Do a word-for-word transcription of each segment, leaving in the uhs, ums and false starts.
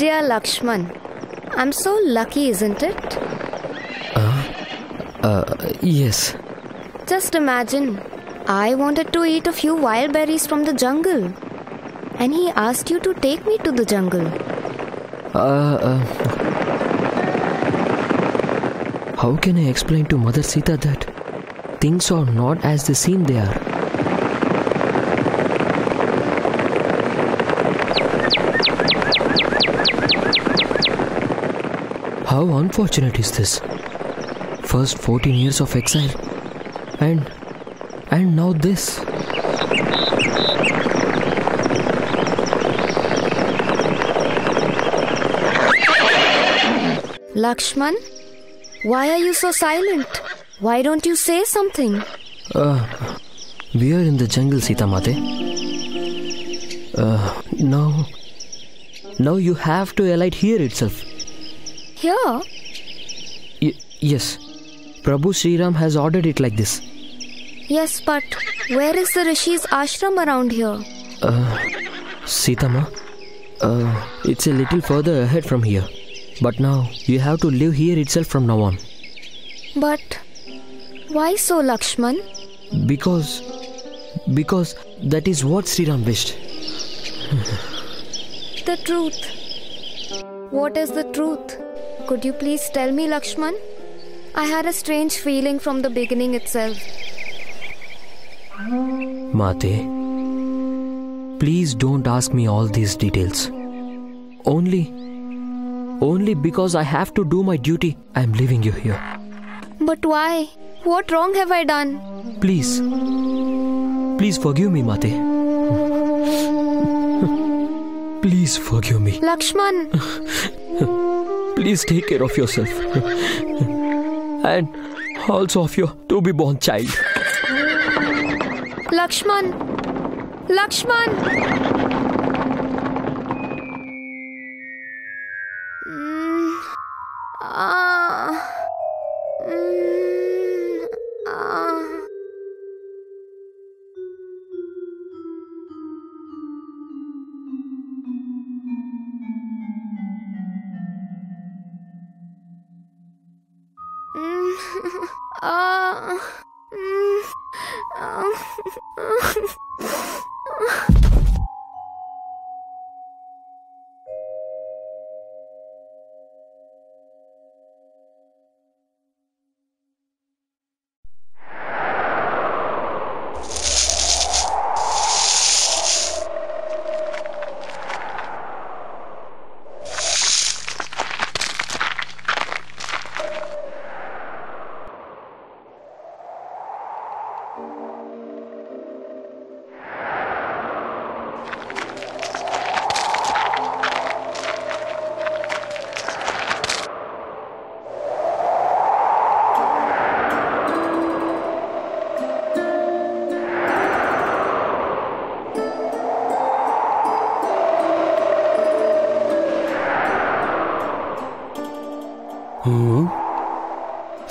Dear Lakshman, I'm so lucky, isn't it? Uh, uh, yes. Just imagine, I wanted to eat a few wild berries from the jungle, and he asked you to take me to the jungle. Uh, uh how can I explain to Mother Sita that things are not as they seem they are? How unfortunate is this? First fourteen years of exile, and and now this. Lakshman, why are you so silent? Why don't you say something? Uh, we are in the jungle, Sita Mata. Uh, now, now you have to alight here itself. Here? Y yes, Prabhu Sriram has ordered it like this. Yes, but where is the Rishi's ashram around here? Uh, Sita Ma, uh, it's a little further ahead from here. But now, you have to live here itself from now on. But, why so, Lakshman? Because, because that is what Sriram wished. The truth. What is the truth? Could you please tell me, Lakshman? I had a strange feeling from the beginning itself. Mate, please don't ask me all these details. Only... Only because I have to do my duty, I am leaving you here. But why? What wrong have I done? Please. Please forgive me, Mate. Please forgive me. Lakshman. Please take care of yourself. And also of your to-be-born child. Lakshman. Lakshman.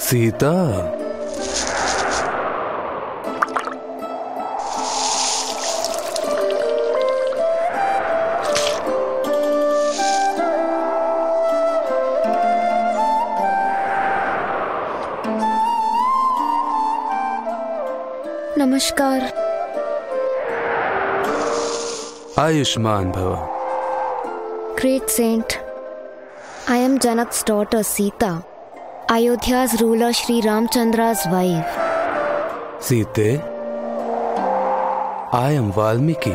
Sita, Namaskar. Ayushman Bhava. Great saint, I am Janak's daughter Sita, Ayodhya's ruler Sri Ramchandra's wife. Sita, I am Valmiki.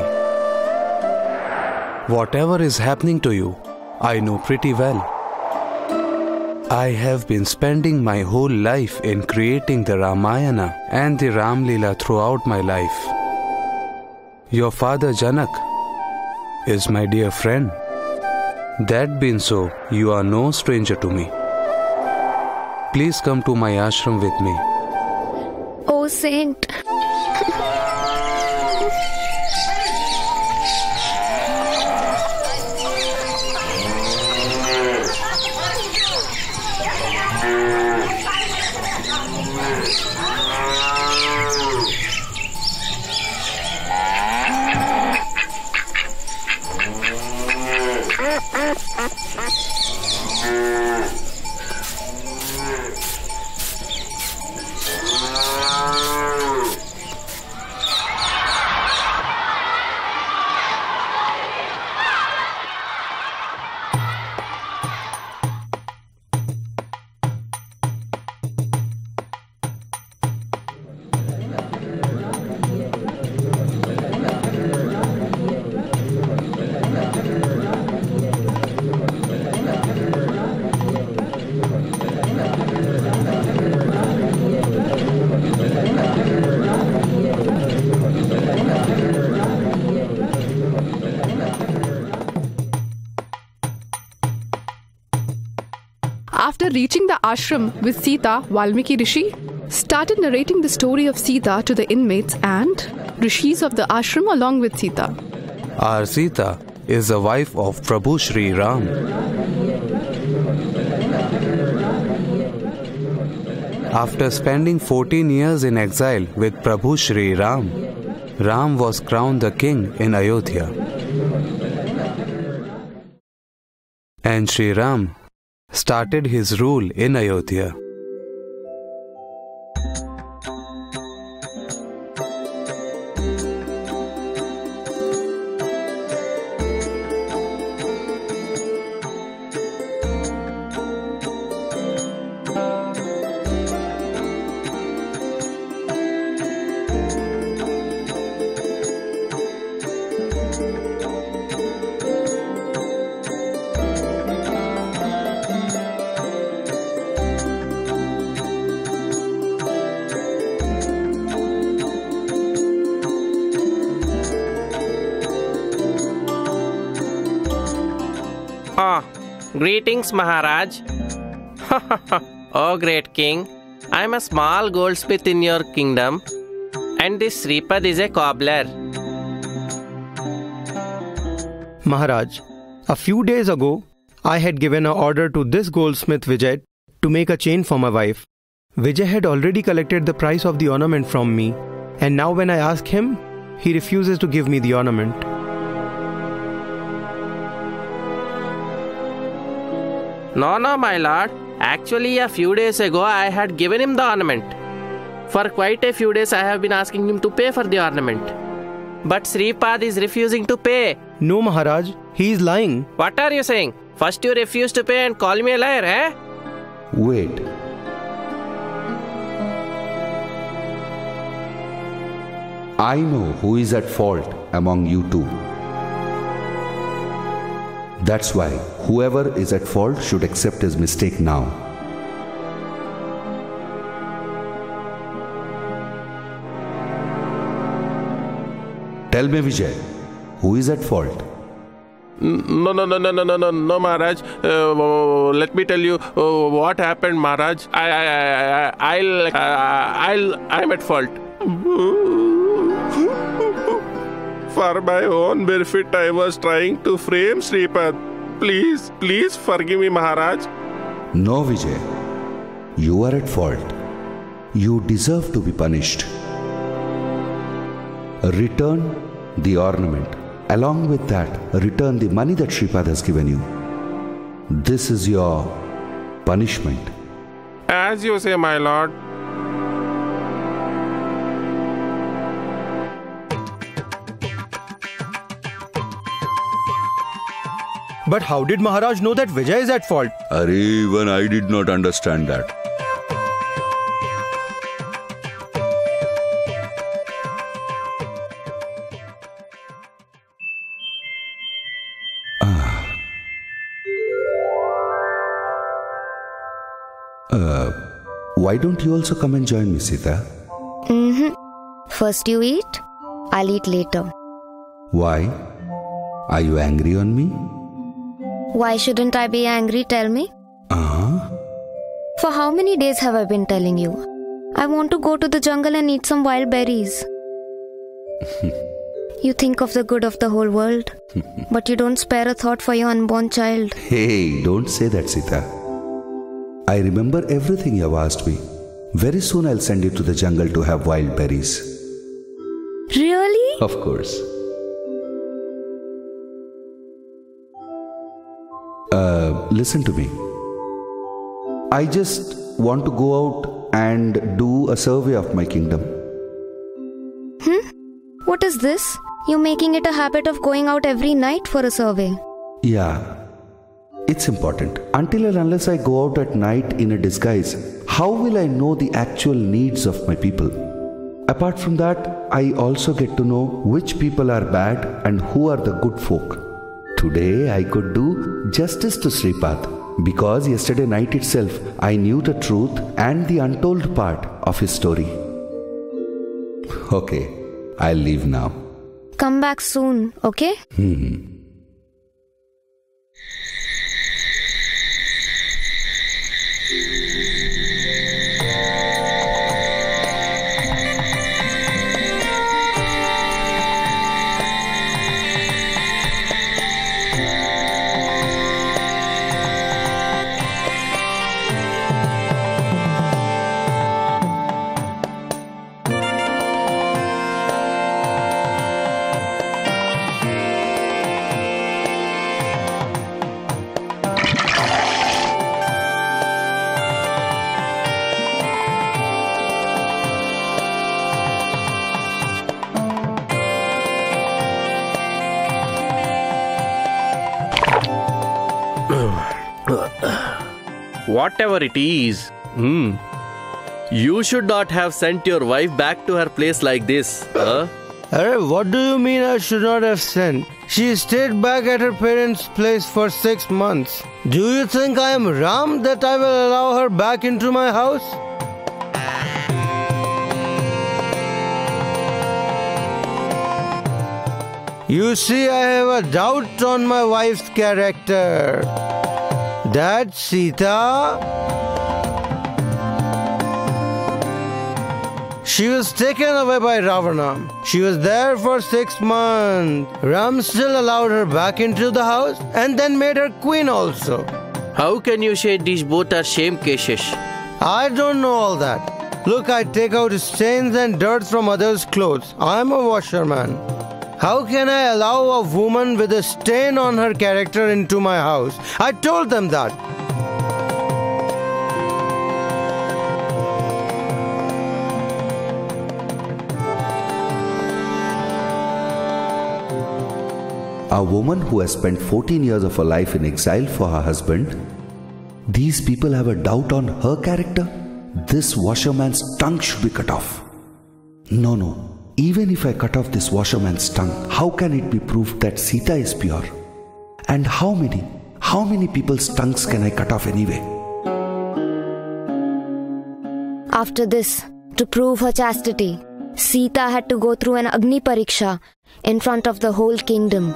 Whatever is happening to you, I know pretty well. I have been spending my whole life in creating the Ramayana and the Ramlila throughout my life. Your father Janak is my dear friend. That being so, you are no stranger to me. Please come to my ashram with me. Oh, saint. After reaching the ashram with Sita, Valmiki Rishi started narrating the story of Sita to the inmates and Rishis of the ashram along with Sita. Our Sita is the wife of Prabhu Sriram. After spending fourteen years in exile with Prabhu Sriram, Ram was crowned the king in Ayodhya. And Sri Ram started his rule in Ayodhya. Oh, greetings, Maharaj. Oh, great king, I am a small goldsmith in your kingdom, and this Sripad is a cobbler. Maharaj, a few days ago, I had given an order to this goldsmith Vijay to make a chain for my wife. Vijay had already collected the price of the ornament from me, and now when I ask him, he refuses to give me the ornament. No, no, my lord. Actually, a few days ago, I had given him the ornament. For quite a few days, I have been asking him to pay for the ornament. But Sripad is refusing to pay. No, Maharaj. He is lying. What are you saying? First you refuse to pay and call me a liar, eh? Wait. I know who is at fault among you two. That's why whoever is at fault should accept his mistake now. Tell me, Vijay, who is at fault? No, no, no, no, no, no, no, no, Maharaj. Uh, let me tell you uh, what happened, Maharaj. I, I, I, I'll, uh, I'll, I'm at fault. For my own benefit, I was trying to frame Sripad. Please, please forgive me, Maharaj. No, Vijay. You are at fault. You deserve to be punished. Return the ornament. Along with that, return the money that Sripad has given you. This is your punishment. As you say, my lord. But how did Maharaj know that Vijay is at fault? Arre, even I did not understand that. Ah. Uh, why don't you also come and join me, Sita? Mm-hmm. First you eat, I'll eat later. Why? Are you angry on me? Why shouldn't I be angry, tell me? Uh-huh. For how many days have I been telling you? I want to go to the jungle and eat some wild berries. You think of the good of the whole world, but you don't spare a thought for your unborn child. Hey, don't say that, Sita. I remember everything you have asked me. Very soon I'll send you to the jungle to have wild berries. Really? Of course. uh, listen to me. I just want to go out and do a survey of my kingdom. Hmm? What is this? You're making it a habit of going out every night for a survey. Yeah. It's important. Until and unless I go out at night in a disguise, how will I know the actual needs of my people? Apart from that, I also get to know which people are bad and who are the good folk. Today I could do justice to Sripad, because yesterday night itself I knew the truth and the untold part of his story. Okay, I'll leave now. Come back soon, okay? Hmm. Whatever it is, hmm. you should not have sent your wife back to her place like this. Huh? Arey, what do you mean I should not have sent? She stayed back at her parents' place for six months. Do you think I am Ram that I will allow her back into my house? You see, I have a doubt on my wife's character. That Sita, she was taken away by Ravana. She was there for six months. Ram still allowed her back into the house and then made her queen also. How can you say these both are shame cases? I don't know all that. Look, I take out stains and dirt from others' clothes. I'm a washerman. How can I allow a woman with a stain on her character into my house? I told them that. A woman who has spent fourteen years of her life in exile for her husband, these people have a doubt on her character? This washerman's tongue should be cut off. No, no. Even if I cut off this washerman's tongue, how can it be proved that Sita is pure? And how many, how many people's tongues can I cut off anyway? After this, to prove her chastity, Sita had to go through an Agni Pariksha in front of the whole kingdom.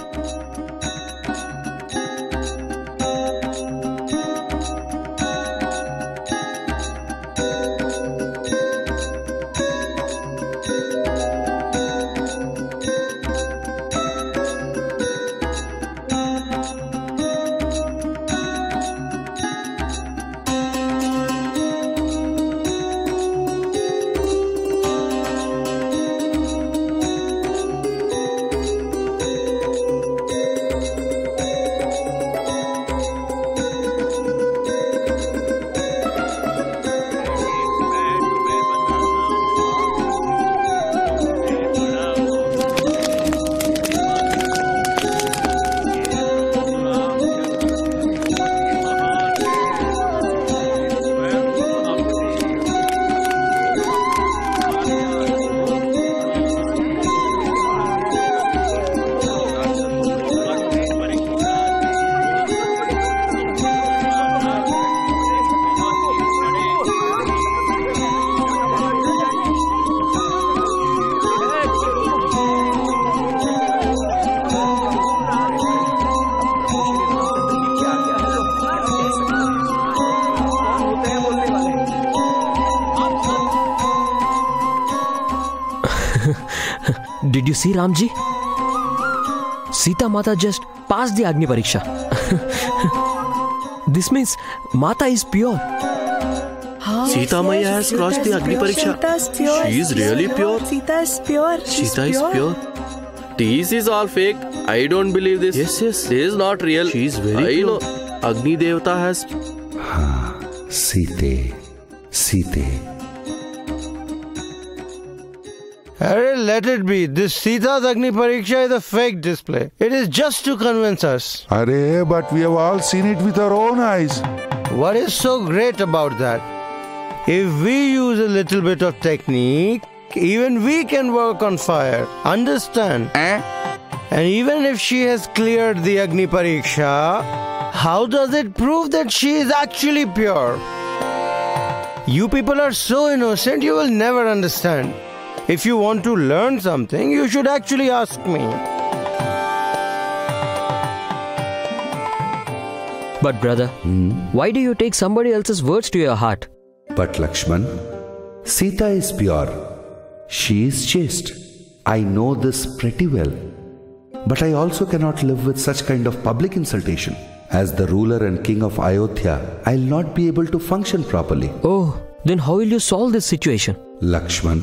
Did you see, Ramji? Sita Mata just passed the Agni Pariksha. This means Mata is pure. Huh? Sita Maya has Sita crossed Sita the Agni Pariksha. Pure. She is really pure. Sita is pure. She's Sita is pure. pure. This is all fake. I don't believe this. Yes, yes. This is not real. She is very I pure. Know. Agni Devata has... Ha, Sita, Sita. Arey, let it be. This Sita's Agni Pariksha is a fake display. It is just to convince us. Arey, but we have all seen it with our own eyes. What is so great about that? If we use a little bit of technique, even we can work on fire. Understand? Eh? And even if she has cleared the Agni Pariksha, how does it prove that she is actually pure? You people are so innocent, you will never understand. If you want to learn something, you should actually ask me. But brother, hmm? why do you take somebody else's words to your heart? But Lakshman, Sita is pure. She is chaste. I know this pretty well. But I also cannot live with such kind of public insultation. As the ruler and king of Ayodhya, I will not be able to function properly. Oh, then how will you solve this situation? Lakshman,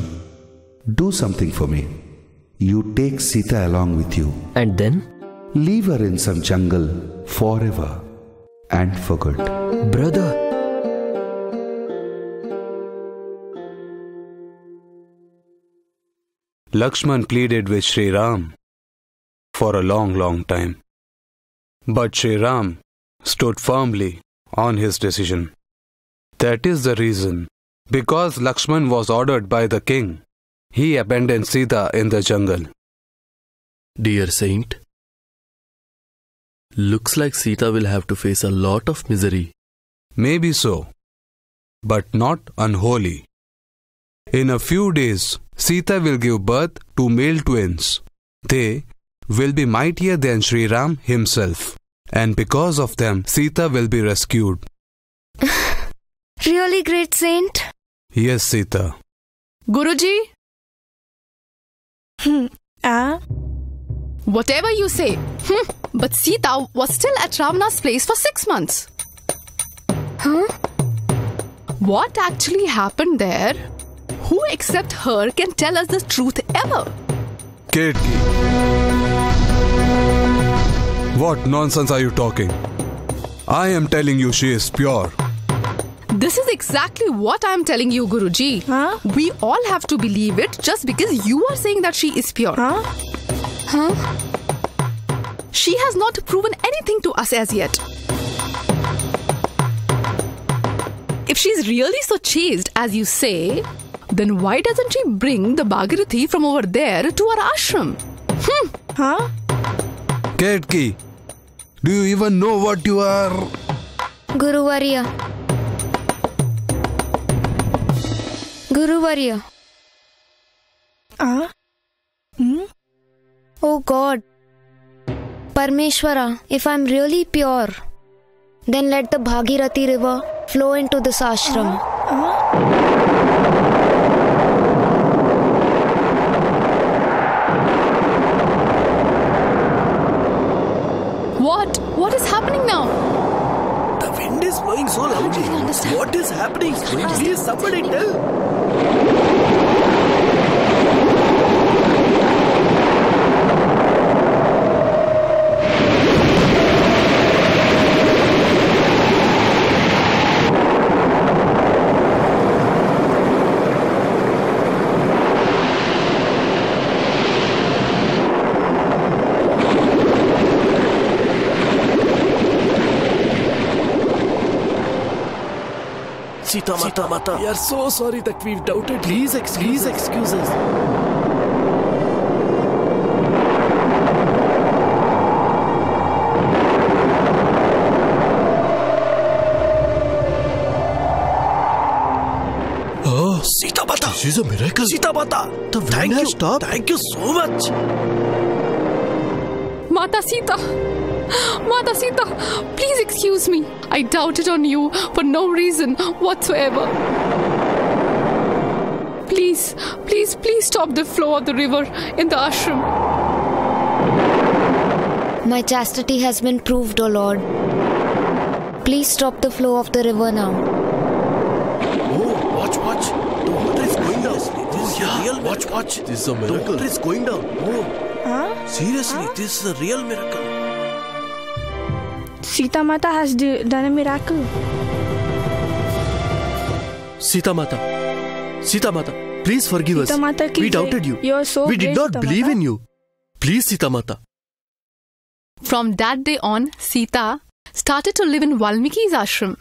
do something for me. You take Sita along with you. And then? Leave her in some jungle forever and for good. Brother! Lakshman pleaded with Sri Ram for a long, long time. But Sri Ram stood firmly on his decision. That is the reason, because Lakshman was ordered by the king, he abandoned Sita in the jungle. Dear saint, looks like Sita will have to face a lot of misery. Maybe so, but not unholy. In a few days, Sita will give birth to male twins. They will be mightier than Sri Ram himself. And because of them, Sita will be rescued. Really great saint? Yes, Sita. Guruji? Hmm. Ah. Whatever you say. Hmm. But Sita was still at Ravana's place for six months. Huh? What actually happened there? Who except her can tell us the truth ever? Kate, what nonsense are you talking? I am telling you she is pure. This is exactly what I am telling you, Guruji. Huh? We all have to believe it just because you are saying that she is pure. Huh? Huh? She has not proven anything to us as yet. If she is really so chaste as you say, then why doesn't she bring the Bhagirathi from over there to our ashram? Hmm. Huh? Ketki, do you even know what you are? Guru Varya. Guru Varya. Ah? Hmm? Oh God. Parmeshwara, if I am really pure, then let the Bhagirathi river flow into this ashram. Uh-huh. Uh-huh. What? What is happening now? The wind is blowing so loudly. I don't understand. What is happening? Please, somebody tell. Sita Mata, Sita Mata, we are so sorry that we've doubted. Please excuse, Please excuse us. Oh, Sita Mata, she's a miracle. Sita Mata, the wind Thank has you. stopped. Thank you so much. Mata Sita. Mata Sita, please excuse me. I doubted on you for no reason whatsoever. Please, please, please stop the flow of the river in the ashram. My chastity has been proved, O Lord. Please stop the flow of the river now. Oh, watch, watch. The water is going down. This is yeah, real watch, watch. This is a miracle. The water is going down. Oh, huh? Seriously, huh? This is a real miracle. Sita Mata has done a miracle. Sita Mata, Sita Mata, please forgive us. Sita Mata, we doubted you. You are so We did not believe in you. Please, Sita Mata. From that day on, Sita started to live in Valmiki's ashram.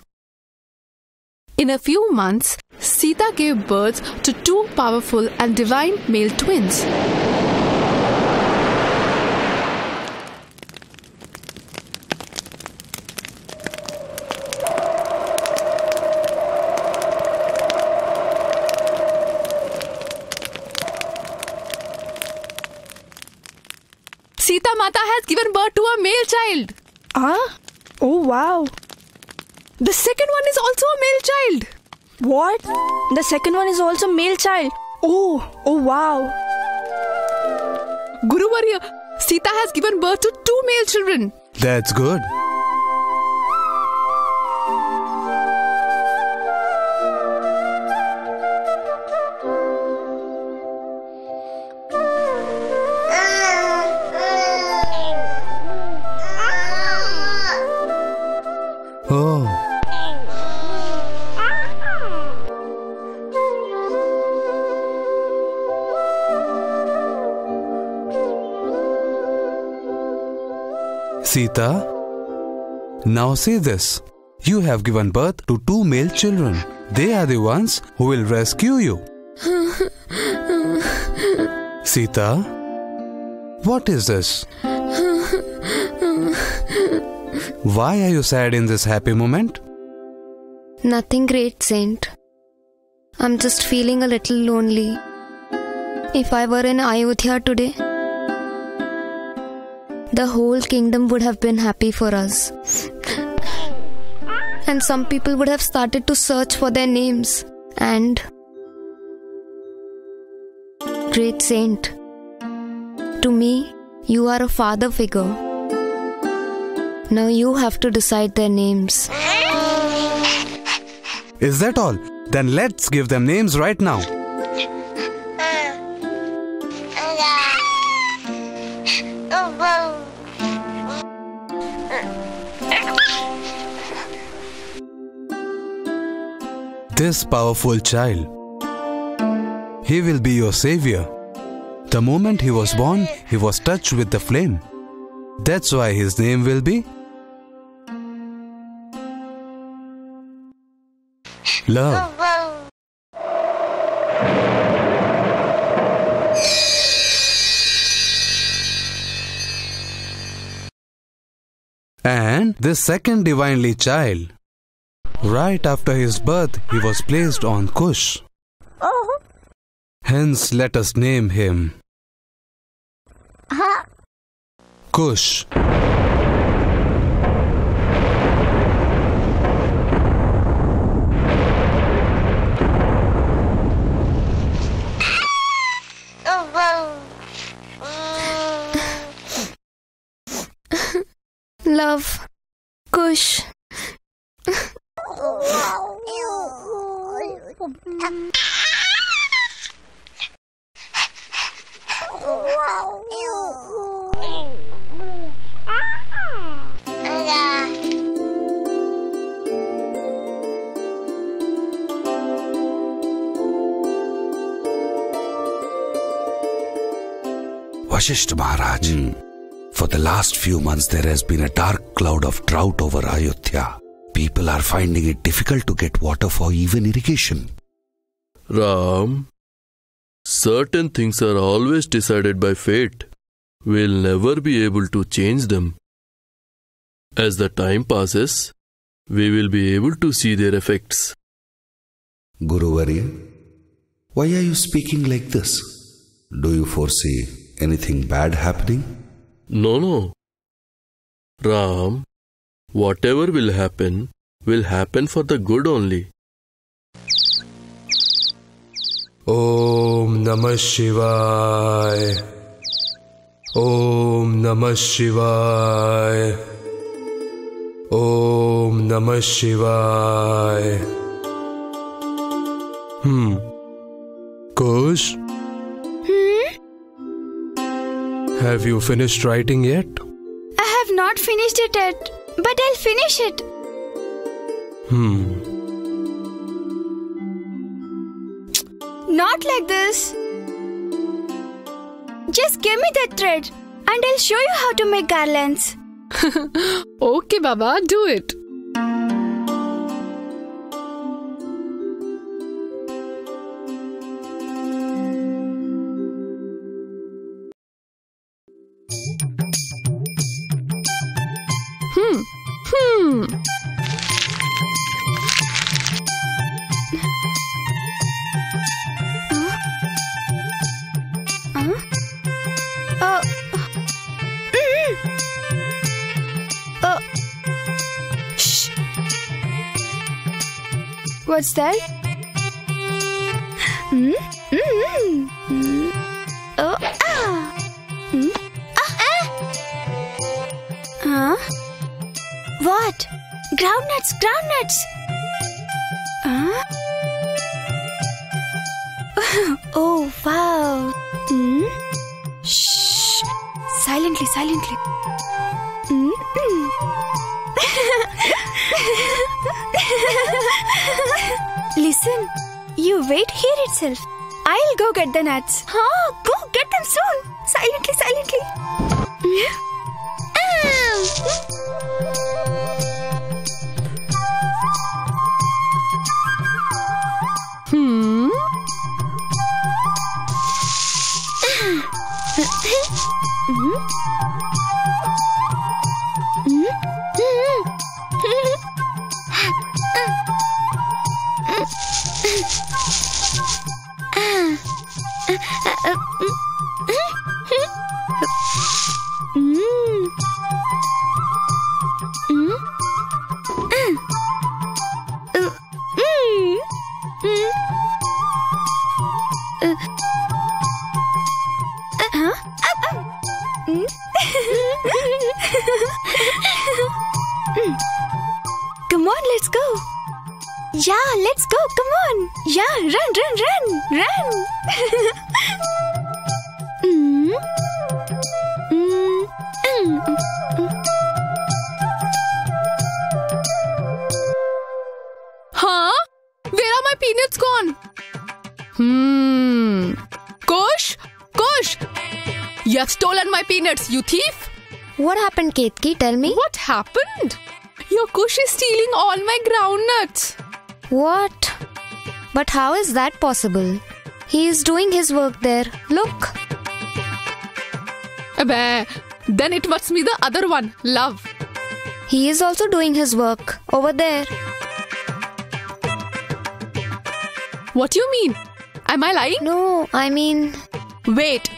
In a few months, Sita gave birth to two powerful and divine male twins. Sita Mata has given birth to a male child. Ah? Oh, wow. The second one is also a male child. What? The second one is also a male child. Oh, oh wow. Guru Varya, Sita has given birth to two male children. That's good. Sita, now say this. You have given birth to two male children. They are the ones who will rescue you. Sita, what is this? Why are you sad in this happy moment? Nothing great, Saint. I'm just feeling a little lonely. If I were in Ayodhya today, the whole kingdom would have been happy for us. And some people would have started to search for their names. And great saint, to me, you are a father figure. Now you have to decide their names. Is that all? Then let's give them names right now. This powerful child, he will be your savior. The moment he was born, he was touched with the flame. That's why his name will be Love. And this second divinely child, right after his birth, he was placed on Kush. Uh-huh. Hence, let us name him uh-huh. Kush. Love, Kush. Vashishtha Maharaj, mm. for the last few months there has been a dark cloud of drought over Ayodhya. People are finding it difficult to get water for even irrigation. Ram, certain things are always decided by fate. We'll never be able to change them. As the time passes, we will be able to see their effects. Guru Varya, why are you speaking like this? Do you foresee anything bad happening? No, no. Ram, whatever will happen, will happen for the good only. Om Namah Shivaya. Om Namah Shivaya. Om Namah Shivaya. Hmm. Kush? Hmm? Have you finished writing yet? I have not finished it yet. But I'll finish it. Hmm. Not like this. Just give me that thread and I'll show you how to make garlands. Okay, Baba, do it. What's that? Mm? Mm-hmm. Mm. Oh, ah. Mm. Ah, ah. Huh? What? Groundnuts, groundnuts. Huh? Oh, wow. Mm? Shh. Silently, silently. Listen, you wait here itself. I'll go get the nuts. Huh? Go get them soon. Silently, silently. Hmm. You thief! What happened, Ketki? Tell me. What happened? Your Kush is stealing all my groundnuts. What? But how is that possible? He is doing his work there. Look. Abhay, then it must be the other one, Love. He is also doing his work over there. What do you mean? Am I lying? No, I mean... Wait.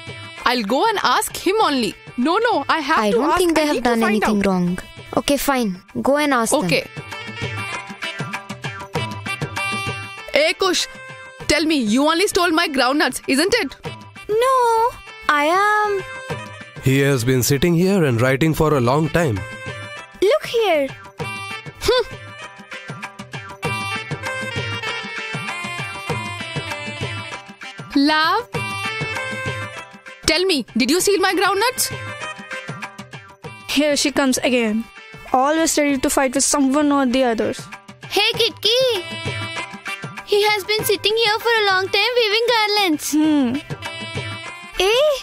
I'll go and ask him only. No, no, I have I to ask. I don't think they have done anything out. wrong. Okay, fine. Go and ask okay. them. Okay. Hey, Kush. Tell me, you only stole my groundnuts, isn't it? No, I am... He has been sitting here and writing for a long time. Look here. Hmm. Love? Tell me, did you steal my groundnuts? Here she comes again. Always ready to fight with someone or the others. Hey, Kitki! He has been sitting here for a long time weaving garlands. Hmm. Hey!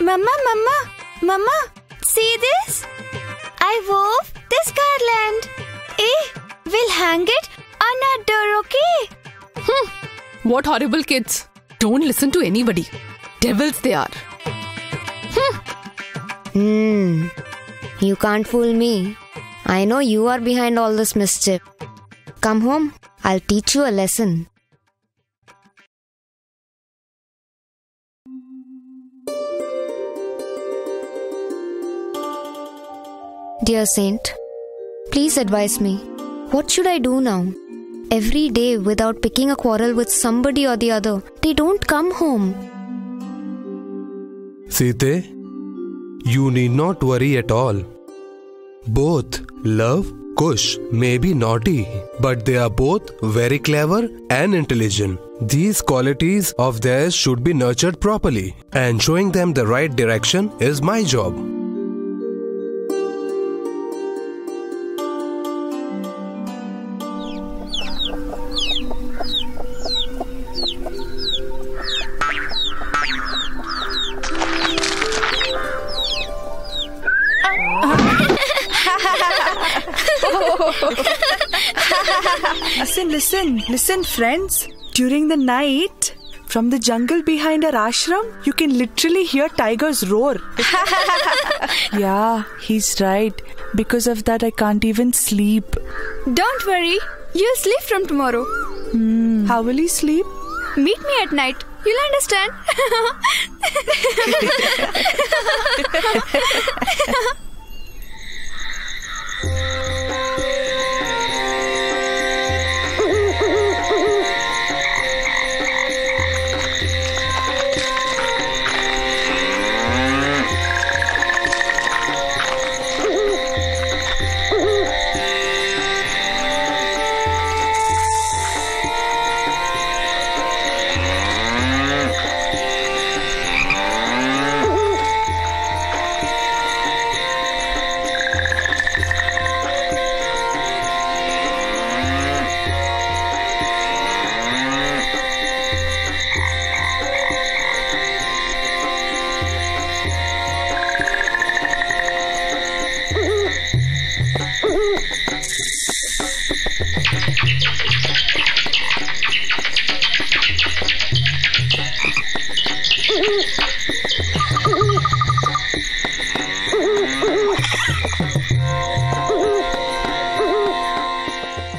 Mama, Mama! Mama! See this? I wove this garland. Hey! We'll hang it on our door, okay? Hmm. What horrible kids. Don't listen to anybody. Devils they are. Hmm. You can't fool me. I know you are behind all this mischief. Come home. I'll teach you a lesson. Dear Saint, please advise me. What should I do now? Every day without picking a quarrel with somebody or the other, they don't come home. Sita, you need not worry at all. Both Love, Kush may be naughty, but they are both very clever and intelligent. These qualities of theirs should be nurtured properly, and showing them the right direction is my job. Listen, listen, listen, friends. During the night, from the jungle behind our ashram, you can literally hear tigers roar. Yeah, he's right. Because of that, I can't even sleep. Don't worry. You'll sleep from tomorrow. Hmm. How will you sleep? Meet me at night. You'll understand.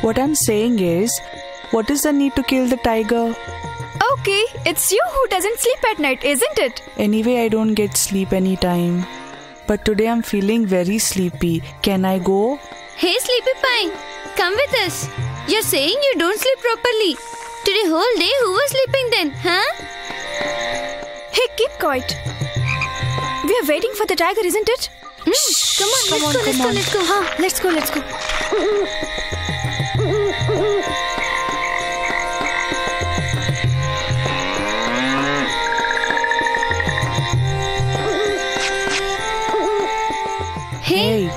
What I'm saying is, what is the need to kill the tiger? Okay, it's you who doesn't sleep at night, isn't it? Anyway, I don't get sleep anytime. But today I'm feeling very sleepy. Can I go? Hey, Sleepy Pine, come with us. You're saying you don't sleep properly. Today whole day, who was sleeping then, huh? Hey, keep quiet. We are waiting for the tiger, isn't it? Mm. Shh, come on, come let's, on, go, come let's, on. Go, let's go, let's go, let's go. Let's go. Hey!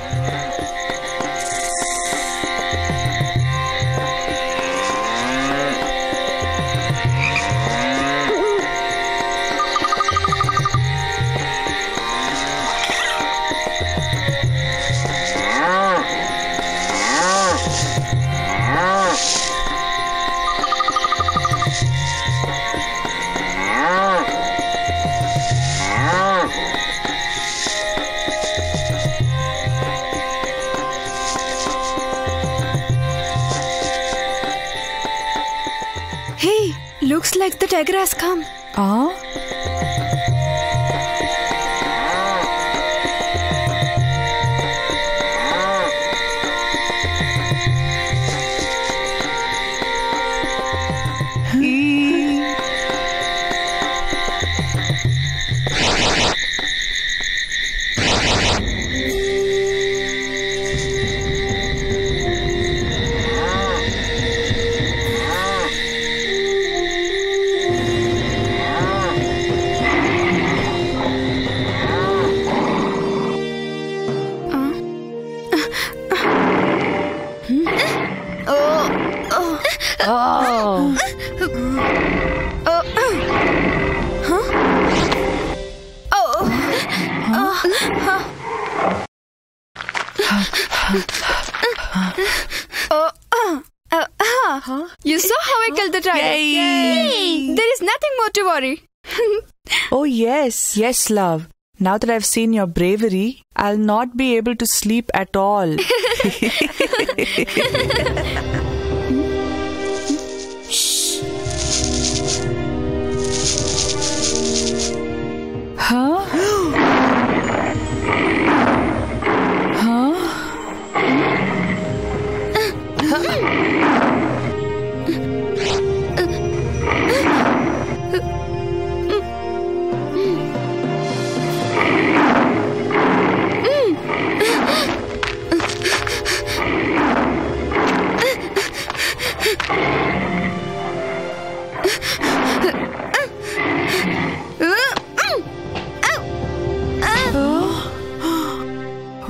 Looks like the tiger has come. Ah? You saw how I killed the tiger. Yay. Yay. There is nothing more to worry. Oh yes, yes love. Now that I've seen your bravery, I'll not be able to sleep at all. Huh? Huh?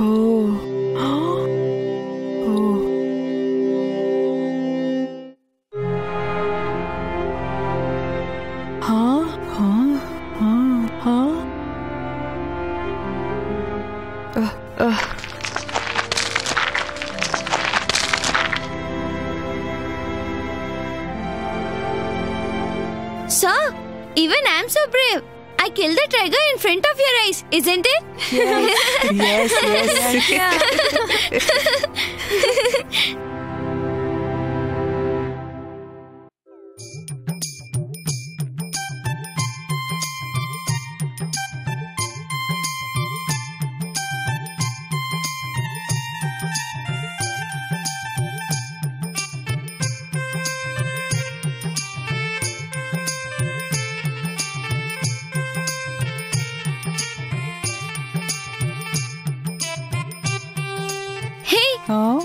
Oh. Oh. Oh. Sir, even I am so brave. I killed the tiger in front of your eyes, isn't it? Yes, yes, yes. yes. Yeah.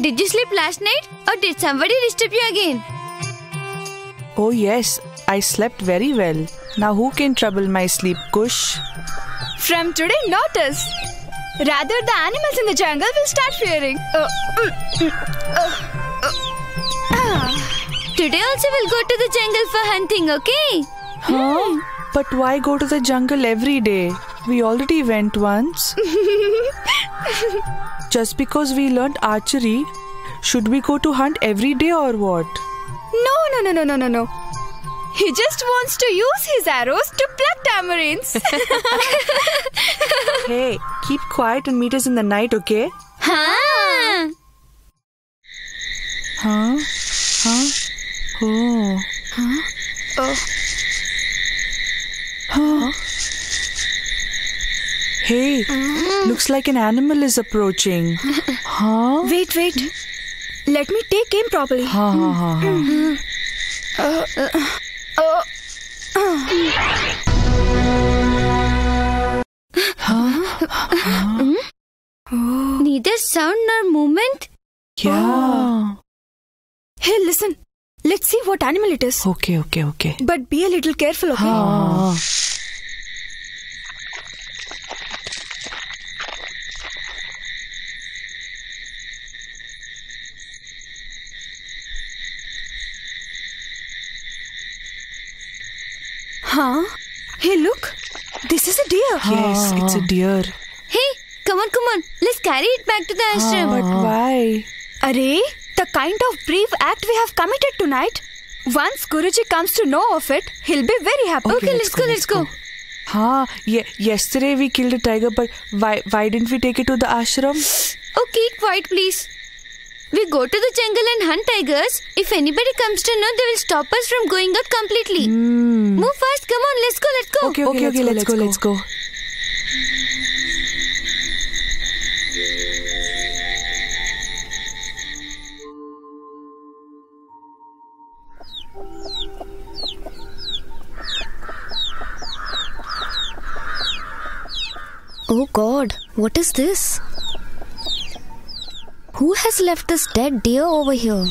Did you sleep last night or did somebody disturb you again? Oh yes, I slept very well. Now who can trouble my sleep, Kush? From today, not us. Rather, the animals in the jungle will start fearing. Oh. Mm. Oh. Oh. Ah. Today also we'll go to the jungle for hunting, okay? Huh? Mm. But why go to the jungle every day? We already went once. Just because we learnt archery, should we go to hunt every day or what? No, no, no, no, no, no, no. He just wants to use his arrows to pluck tamarinds. Hey, keep quiet and meet us in the night, okay? Huh? Huh? Huh? Oh. Huh? Oh. Huh? Hey, mm. looks like an animal is approaching. Huh? Wait, wait. Let me take aim properly. Ha, ha, ha, ha. Mm-hmm. uh, uh, uh. Huh? Huh? Mm? Oh. Neither sound nor movement? Yeah. Oh. Hey, listen. Let's see what animal it is. Okay, okay, okay. But be a little careful, okay? Ha. Huh? Hey, look. This is a deer. Yes, ah. it's a deer. Hey, come on, come on. Let's carry it back to the ashram. Ah, but why? Arey, the kind of brave act we have committed tonight. Once Guruji comes to know of it, he'll be very happy. Okay, okay let's, let's go, go, let's go. go. Huh? Ye yesterday we killed a tiger, but why, why didn't we take it to the ashram? Oh, keep quiet, please. We go to the jungle and hunt tigers. If anybody comes to know, they will stop us from going out completely. Mm. Move fast. Come on. Let's go. Let's go. Okay, okay, okay, okay let's, let's go, go. Let's go. Oh God, what is this? Who has left this dead deer over here?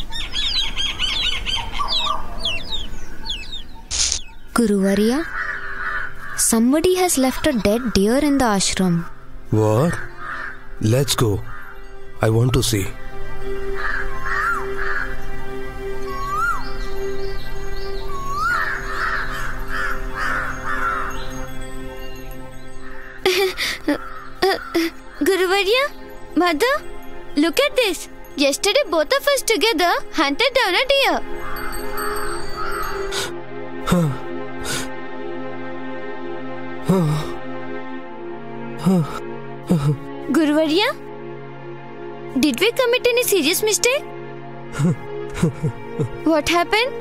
Guruvarya, somebody has left a dead deer in the ashram. What? Let's go. I want to see. uh, uh, uh, Guruvarya, Mother? Look at this. Yesterday, both of us together hunted down a deer. Huh. Huh. Huh. Guruvarya, did we commit any serious mistake? What happened?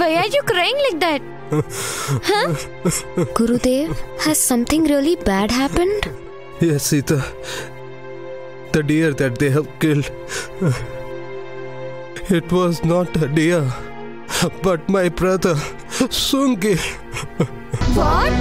Why are you crying like that? Huh? Gurudev, has something really bad happened? Yes, Sita. The deer that they have killed. It was not a deer, but my brother, Shringi. What?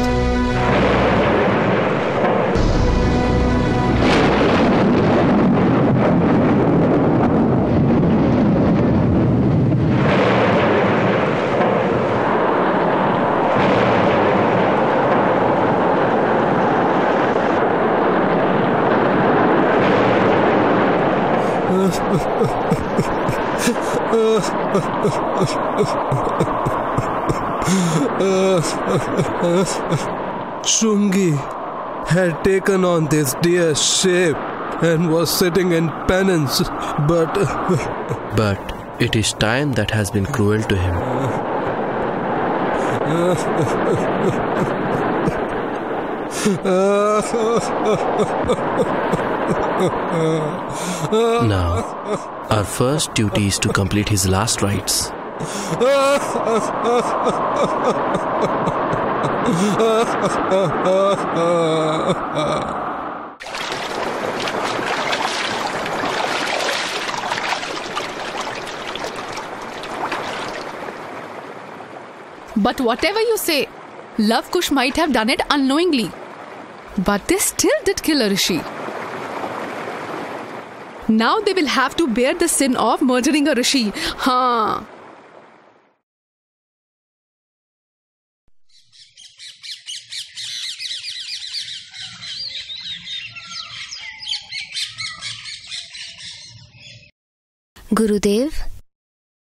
Shringi had taken on this dear shape and was sitting in penance, but... but it is time that has been cruel to him. Now, our first duty is to complete his last rites. But whatever you say, Luv Kush might have done it unknowingly. But they still did kill a rishi. Now they will have to bear the sin of murdering a rishi. Huh. Gurudev,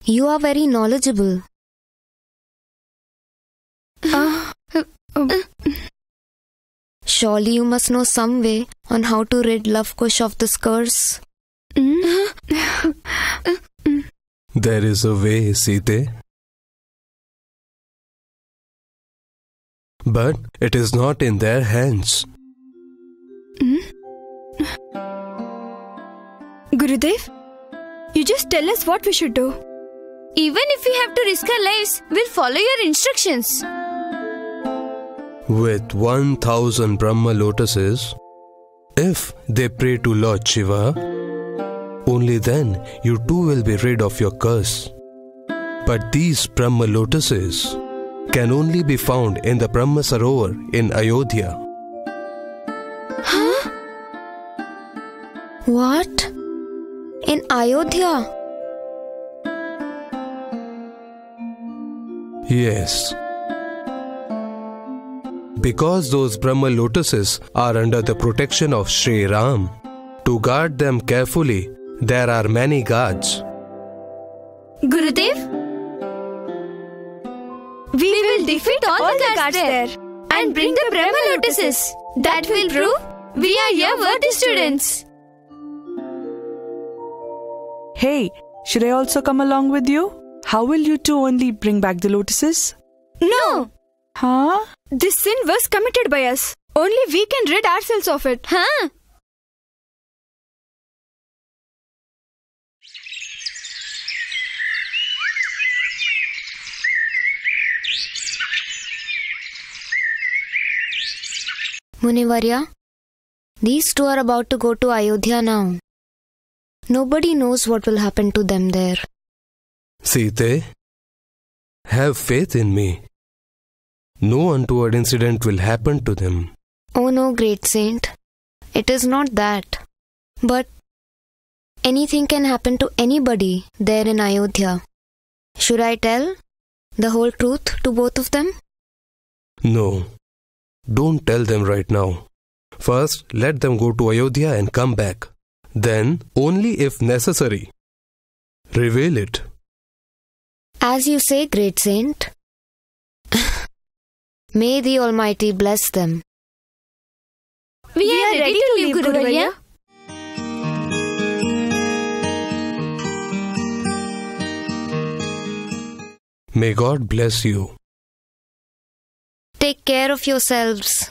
you are very knowledgeable. Uh, uh, uh, surely you must know some way on how to rid Luv Kush of this curse. There is a way, Sita. But it is not in their hands. Gurudev, you just tell us what we should do. Even if we have to risk our lives, we'll follow your instructions. With one thousand Brahma lotuses, if they pray to Lord Shiva, only then you too will be rid of your curse. But these Brahma lotuses can only be found in the Brahma Sarovar in Ayodhya. Huh? What? In Ayodhya? Yes. Because those Brahma lotuses are under the protection of Sri Ram, to guard them carefully, there are many guards. Gurudev, we will defeat all, all the guards there and bring the Brahma lotuses. That will prove we are your worthy students. Hey, should I also come along with you? How will you two only bring back the lotuses? No! Huh? This sin was committed by us. Only we can rid ourselves of it. Huh? Munivarya, these two are about to go to Ayodhya now. Nobody knows what will happen to them there. Sita, have faith in me. No untoward incident will happen to them. Oh no, great saint. It is not that. But anything can happen to anybody there in Ayodhya. Should I tell the whole truth to both of them? No. Don't tell them right now. First, let them go to Ayodhya and come back. Then, only if necessary, reveal it. As you say, great saint. May the Almighty bless them. We, we are, are ready, ready to leave, leave Guruvarya. May God bless you. Take care of yourselves.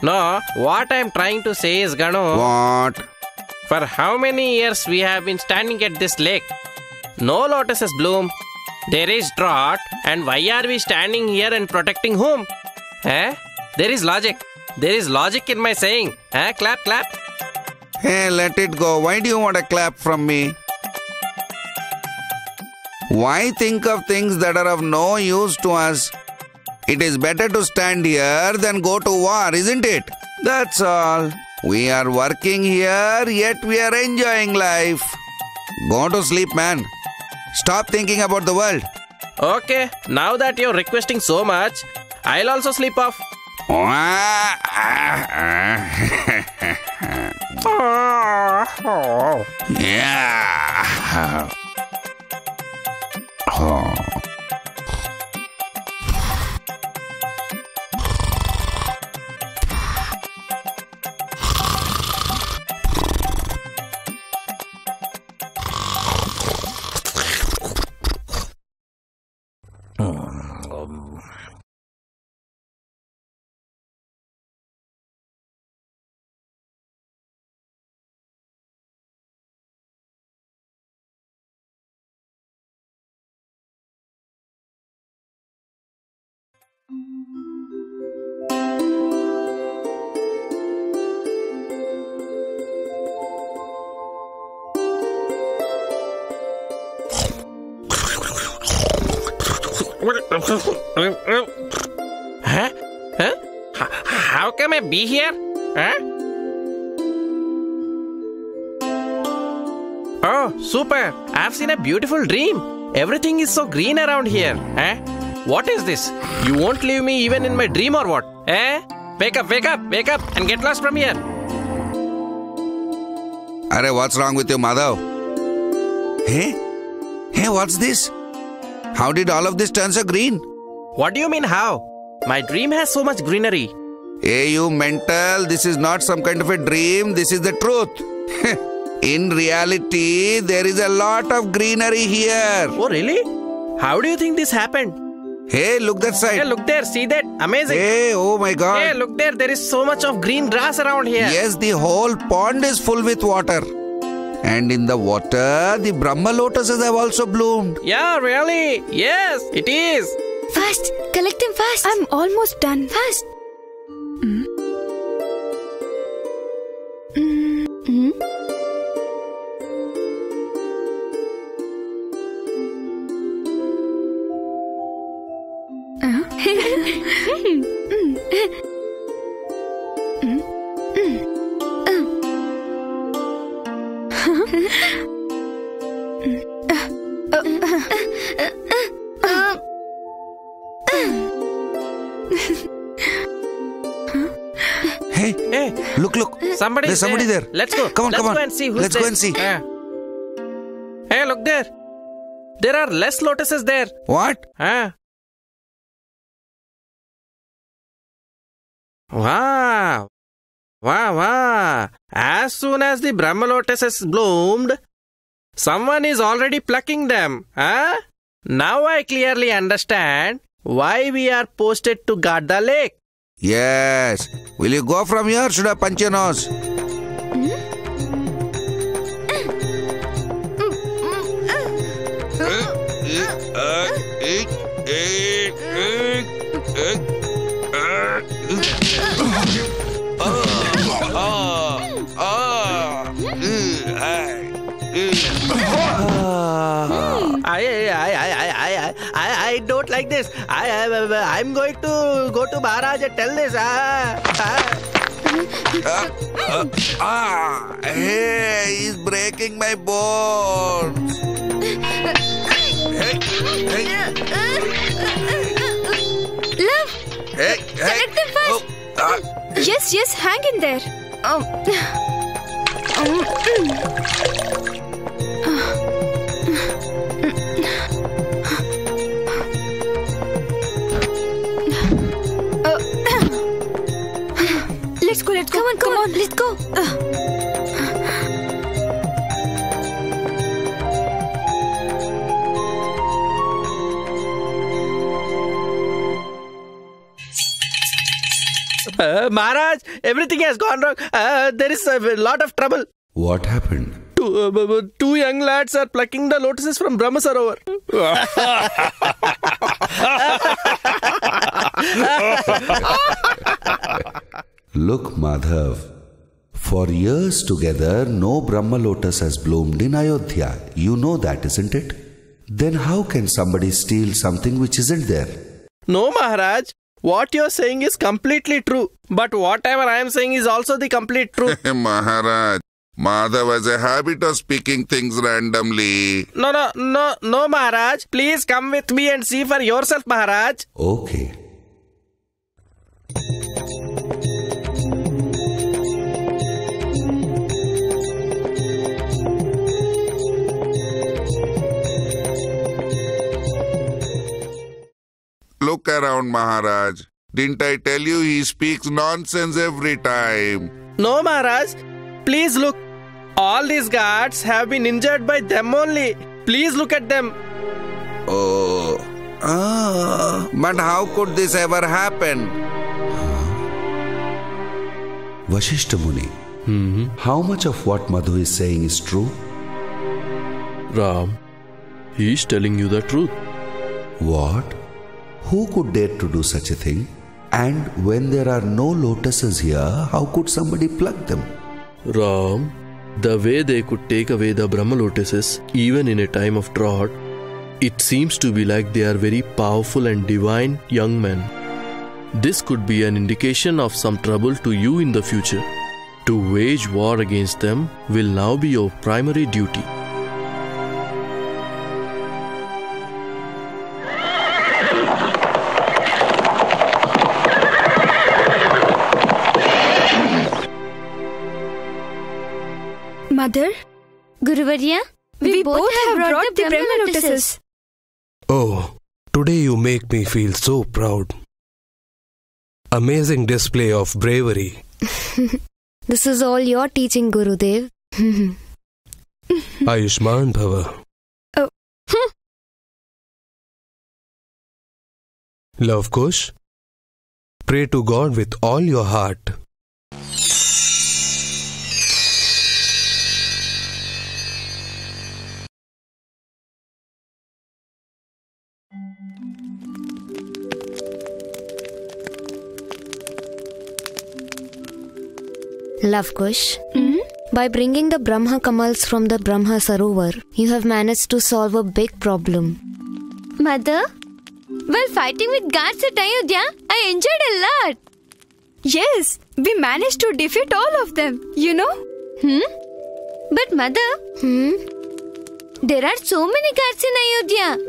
No, what I am trying to say is, Ganu. What? For how many years we have been standing at this lake? No lotuses bloom. There is drought. And why are we standing here and protecting whom? Eh? There is logic. There is logic in my saying. Eh? Clap, clap. Hey, let it go. Why do you want a clap from me? Why think of things that are of no use to us? It is better to stand here than go to war, isn't it? That's all. We are working here, yet we are enjoying life. Go to sleep, man. Stop thinking about the world. Okay, now that you're requesting so much, I'll also sleep off. Yeah. Oh. Huh? Huh? How come I be here? Huh? Oh, super! I've seen a beautiful dream. Everything is so green around here. Huh? What is this? You won't leave me even in my dream or what? Eh? Wake up, wake up, wake up and get lost from here. Arey, what's wrong with you, Madhav? Hey? Hey, what's this? How did all of this turn so green? What do you mean how? My dream has so much greenery. Hey, you mental, this is not some kind of a dream, this is the truth. In reality, there is a lot of greenery here. Oh, really? How do you think this happened? Hey, look that side. Hey, look there, see that? Amazing. Hey, oh my God. Hey, look there, there is so much of green grass around here. Yes, the whole pond is full with water. And in the water, the Brahma lotuses have also bloomed. Yeah, really? Yes, it is. Fast, collect them fast. I'm almost done. Fast. Mm. Mm. Mm. Uh-huh. mm. Mm. Mm. Hey, hey, look, look. Somebody There's somebody there. there. Let's go. Come on, Let's come on. Go and see who's Let's there. go and see. Yeah. Hey, look there. There are less lotuses there. What? Huh? Wow. Wow, wow. As soon as the Brahma lotuses bloomed, someone is already plucking them. Huh? Now I clearly understand why we are posted to guard the lake. Yes. Will you go from here? Should I punch your nose? I don't like this. I, I, I'm going to go to Maharaj and tell this. Ah, ah. Uh, uh, ah. Hey, he's breaking my bones. Hey, hey. Love, hey, hey. Collect them first. Oh, ah. Yes, yes, hang in there. Oh. Oh. Let's go, let's go. Come on, come on, let's go. Uh, Maharaj, everything has gone wrong. Uh, there is a lot of trouble. What happened? Two, uh, two young lads are plucking the lotuses from Brahma Sarovar. Look, Madhav, for years together, no Brahma lotus has bloomed in Ayodhya. You know that, isn't it? Then how can somebody steal something which isn't there? No, Maharaj. What you're saying is completely true. But whatever I am saying is also the complete truth. Maharaj, Madhav has a habit of speaking things randomly. No, no, no, no, Maharaj. Please come with me and see for yourself, Maharaj. Okay. Look around, Maharaj. Didn't I tell you he speaks nonsense every time? No, Maharaj. Please look. All these guards have been injured by them only. Please look at them. Oh. Ah. But how could this ever happen? Vashishtha Muni, mm-hmm. how much of what Madhu is saying is true? Ram, he is telling you the truth. What? Who could dare to do such a thing? And when there are no lotuses here, how could somebody pluck them? Ram, the way they could take away the Brahma lotuses, even in a time of drought, it seems to be like they are very powerful and divine young men. This could be an indication of some trouble to you in the future. To wage war against them will now be your primary duty. Mother, Guruvarya, we, we both, both have brought, brought the Brahma lotuses. Oh, today you make me feel so proud. Amazing display of bravery. This is all your teaching, Gurudev. Ayushman Bhava. Oh. Luv Kush, pray to God with all your heart. Luv Kush, mm-hmm. by bringing the Brahma Kamals from the Brahma Sarovar, you have managed to solve a big problem. Mother, while fighting with guards at Ayodhya, I enjoyed a lot. Yes, we managed to defeat all of them, you know. Hmm? But Mother, hmm? there are so many guards in Ayodhya.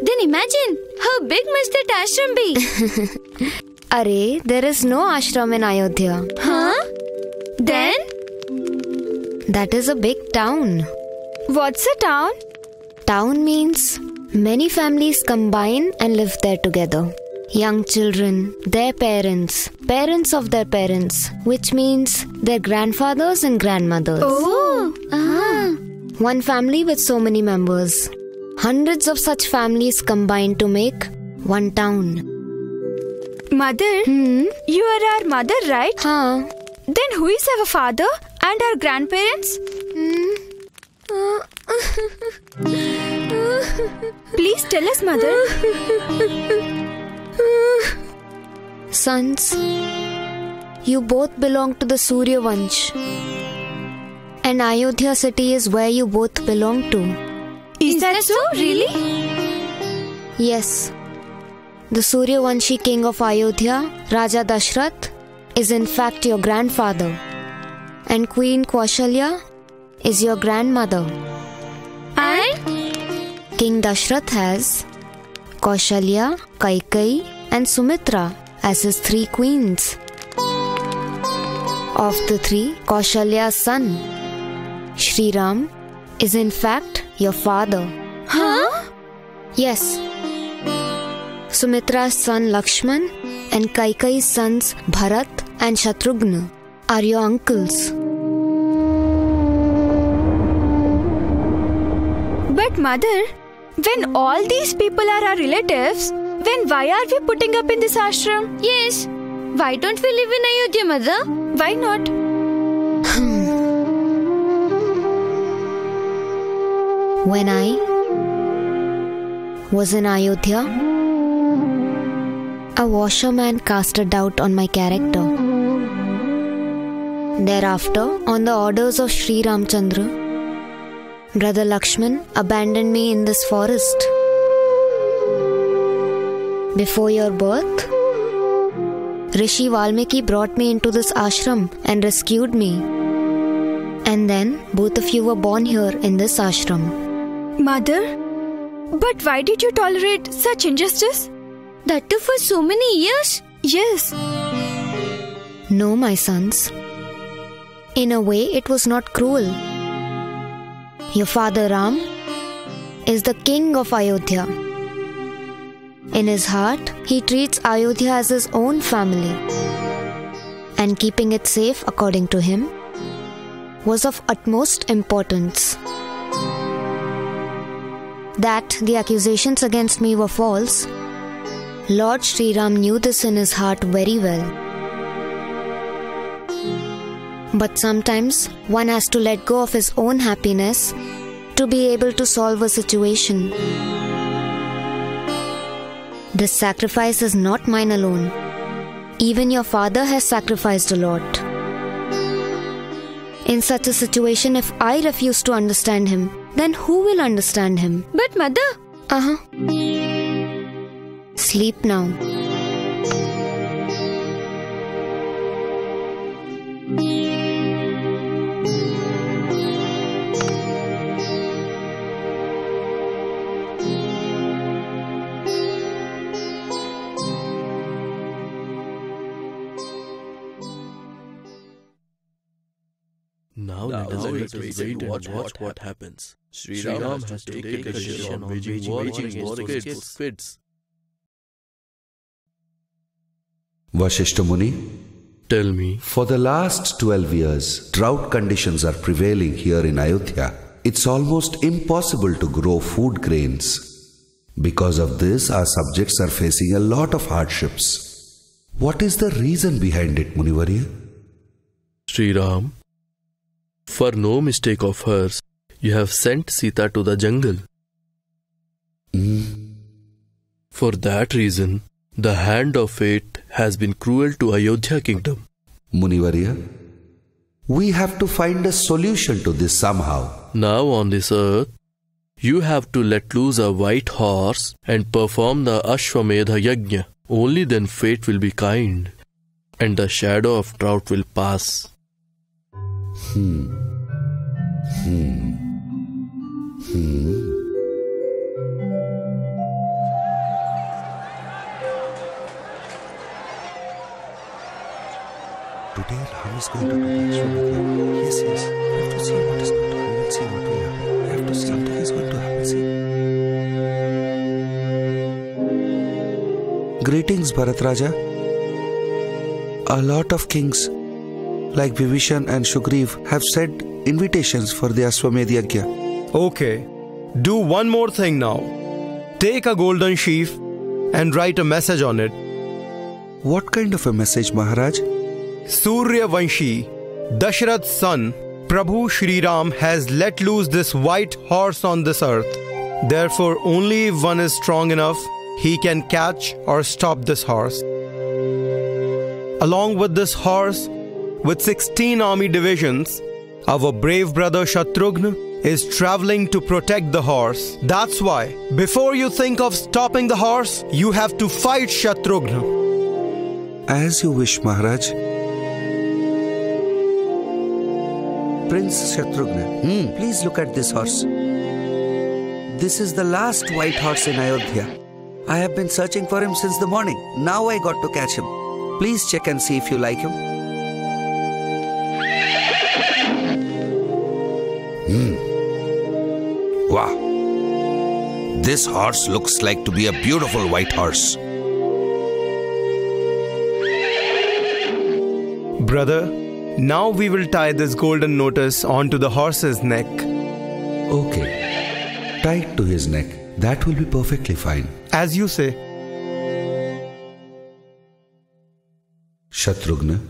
Then imagine, how big must that ashram be? Arey, there is no ashram in Ayodhya. Huh? Then? That is a big town. What's a town? Town means many families combine and live there together. Young children, their parents, parents of their parents, which means their grandfathers and grandmothers. Oh! Ah. One family with so many members. Hundreds of such families combine to make one town. Mother, hmm? you are our mother, right? Huh. Then who is our father and our grandparents? Mm. Please tell us, Mother. Sons, you both belong to the Suryavansh. And Ayodhya city is where you both belong to. Is, is that, that so? Really? Yes. The Suryavanshi king of Ayodhya, Raja Dashrath, is in fact your grandfather, and Queen Kaushalya is your grandmother. And? King Dashrath has Kaushalya, Kaikai and Sumitra as his three queens. Of the three, Kaushalya's son, Sriram, is in fact your father. Huh? Yes. Sumitra's son Lakshman and Kaikai's sons Bharat and Shatrughna are your uncles. But Mother, when all these people are our relatives, then why are we putting up in this ashram? Yes. Why don't we live in Ayodhya, Mother? Why not? When I was in Ayodhya, a washerman cast a doubt on my character. Thereafter, on the orders of Sri Ramchandra, Brother Lakshman abandoned me in this forest. Before your birth, Rishi Valmiki brought me into this ashram and rescued me. And then, both of you were born here in this ashram. Mother, but why did you tolerate such injustice? That too for so many years? Yes. No, my sons. In a way, it was not cruel. Your father Ram is the king of Ayodhya. In his heart, he treats Ayodhya as his own family, and keeping it safe, according to him, was of utmost importance. That the accusations against me were false, Lord Sriram knew this in his heart very well. But sometimes one has to let go of his own happiness to be able to solve a situation. This sacrifice is not mine alone. Even your father has sacrificed a lot. In such a situation, if I refuse to understand him, then who will understand him? But mother... Uh-huh. Sleep now. Now let us wait, wait and watch, watch what happens. Sriram has to take a decision on waging war against those kids. Vashishtha Muni, tell me. For the last twelve years, drought conditions are prevailing here in Ayodhya. It's almost impossible to grow food grains. Because of this, our subjects are facing a lot of hardships. What is the reason behind it, Munivarya? Sriram, for no mistake of hers, you have sent Sita to the jungle. Mm. For that reason, the hand of fate has been cruel to Ayodhya kingdom. Munivarya, we have to find a solution to this somehow. Now on this earth, you have to let loose a white horse and perform the Ashwamedha Yajna. Only then fate will be kind and the shadow of drought will pass. Hmm. Hmm. Hmm. Today, Ram is going to do the Ashwamedha. Yes, yes. We have to see what is going to happen. Let's see what will happen. We have to see. Something is going to happen. See. Greetings, Bharat Raja. A lot of kings, like Vibhishan and Shukriv, have sent invitations for the Ashwamedha Yajna. Okay. Do one more thing now. Take a golden sheaf and write a message on it. What kind of a message, Maharaj? Suryavanshi, Dashrath's son, Prabhu Sriram has let loose this white horse on this earth. Therefore, only if one is strong enough, he can catch or stop this horse. Along with this horse, with sixteen army divisions, our brave brother Shatrughna is traveling to protect the horse. That's why, before you think of stopping the horse, you have to fight Shatrughna. As you wish, Maharaj. Prince Shatrughna, mm. please look at this horse. This is the last white horse in Ayodhya. I have been searching for him since the morning. Now I got to catch him. Please check and see if you like him. Mm. Wow. This horse looks like to be a beautiful white horse. Brother, now we will tie this golden notice onto the horse's neck. Okay. Tie it to his neck. That will be perfectly fine. As you say. Shatrughna,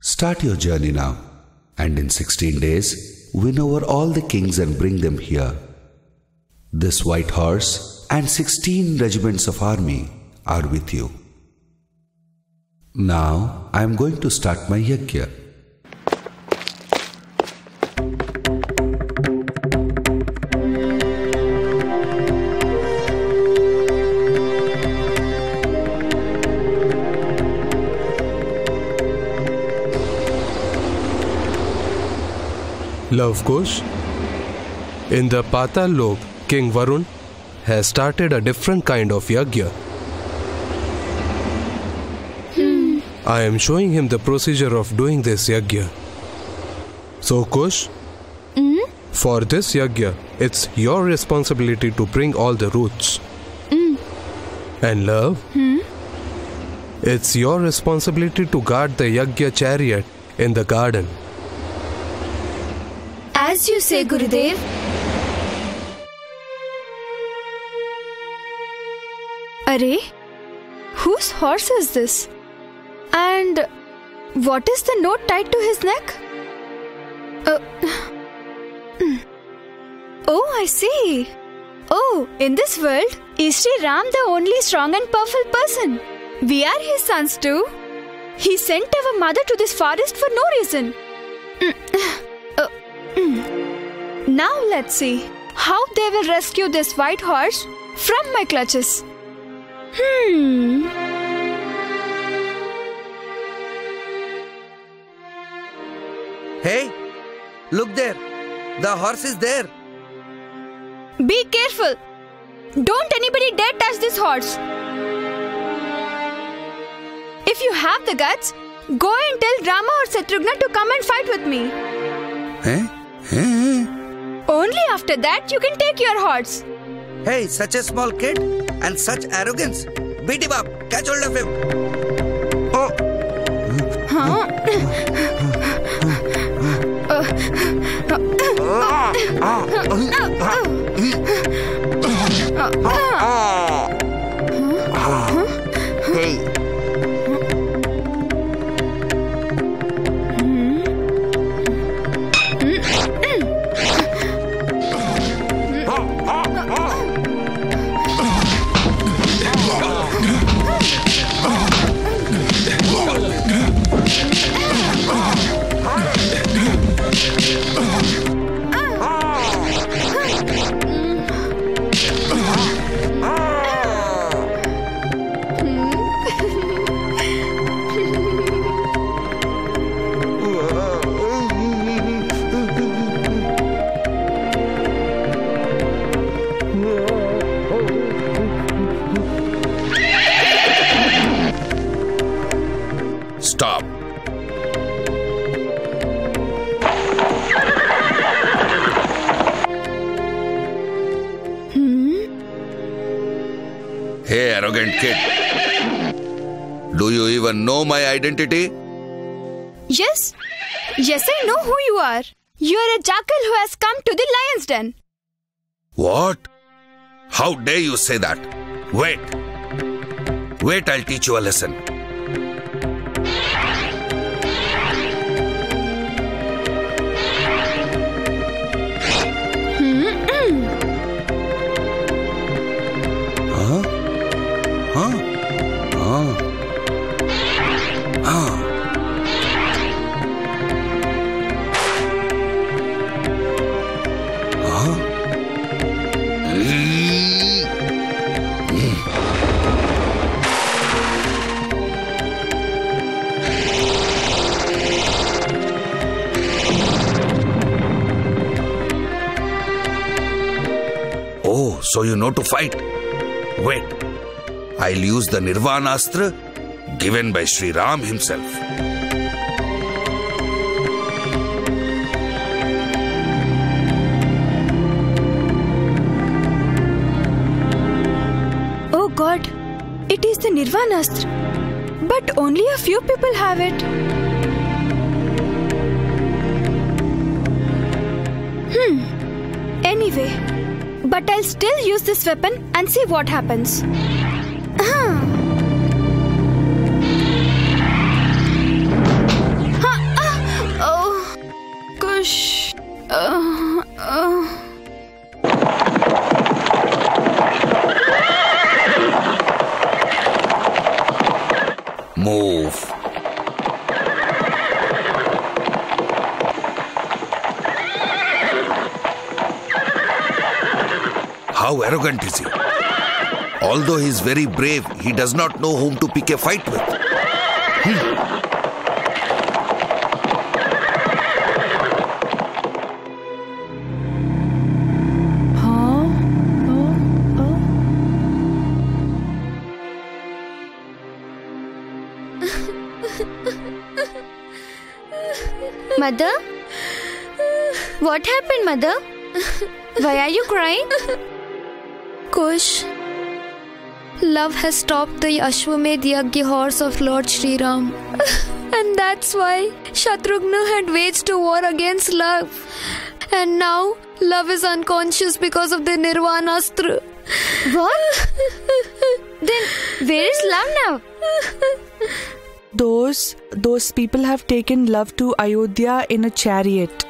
start your journey now. And in sixteen days, win over all the kings and bring them here. This white horse and sixteen regiments of army are with you. Now, I am going to start my yajna. Luv Kush, in the Patal Lok, King Varun has started a different kind of yajna. Hmm. I am showing him the procedure of doing this yajna. So Kush, mm? for this yajna, it's your responsibility to bring all the roots. Mm. And love? Hmm? It's your responsibility to guard the Yajna chariot in the garden. As you say, Gurudev. Arey, whose horse is this? And what is the note tied to his neck? Uh, oh, I see. Oh, in this world, is Sri Ram the only strong and powerful person? We are his sons too. He sent our mother to this forest for no reason. uh, mm. Now let's see how they will rescue this white horse from my clutches. Hmm. Hey, look there. The horse is there. Be careful. Don't anybody dare touch this horse. If you have the guts, go and tell Rama or Shatrughna to come and fight with me. Eh? Eh? Only after that you can take your horse. Hey, such a small kid and such arrogance. Beat him up. Catch hold of him. Oh. Huh? Hey. Know my identity? Yes. Yes, I know who you are. You are a jackal who has come to the lion's den. What? How dare you say that? Wait. Wait, I'll teach you a lesson. So you know to fight. Wait, I'll use the Nirvanastra given by Sri Ram himself. Oh God, it is the Nirvanastra. But only a few people have it. Hmm. Anyway. But I'll still use this weapon and see what happens. Uh-huh. Huh, uh, oh, Kush. Uh, uh. Move. How arrogant is he? Although he is very brave, he does not know whom to pick a fight with. Hmm. Oh, oh, oh. Mother? What happened, Mother? Why are you crying? Kush, Love has stopped the Ashwamedha Yajna horse of Lord Sri Ram. And that's why Shatrughna had waged a war against love. And now love is unconscious because of the Nirvanastra. What? Then where is love now? Those, those people have taken love to Ayodhya in a chariot.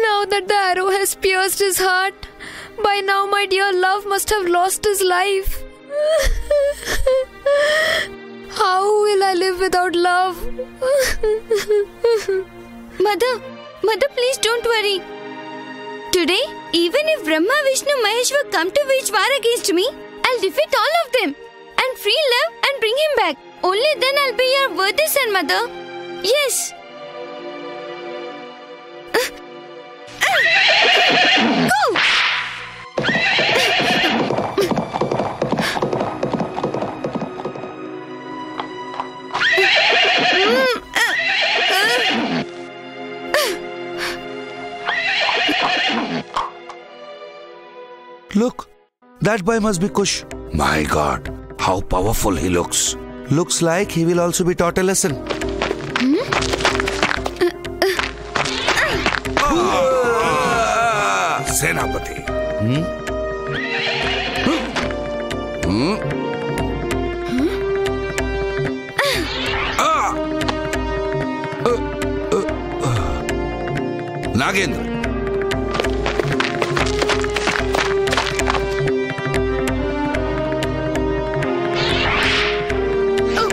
Now that the arrow has pierced his heart, by now my dear love must have lost his life. How will I live without love? Mother, Mother, please don't worry. Today, even if Brahma, Vishnu, Maheshwar come to wage war against me, I'll defeat all of them and free love and bring him back. Only then I'll be your worthy son, Mother. Yes. Go! Look, that boy must be Kush. My God, how powerful he looks. Looks like he will also be taught a lesson. Senapati. Hmm? Hmm? Huh? Ah! Uh, uh, uh. Nagendra. Oh.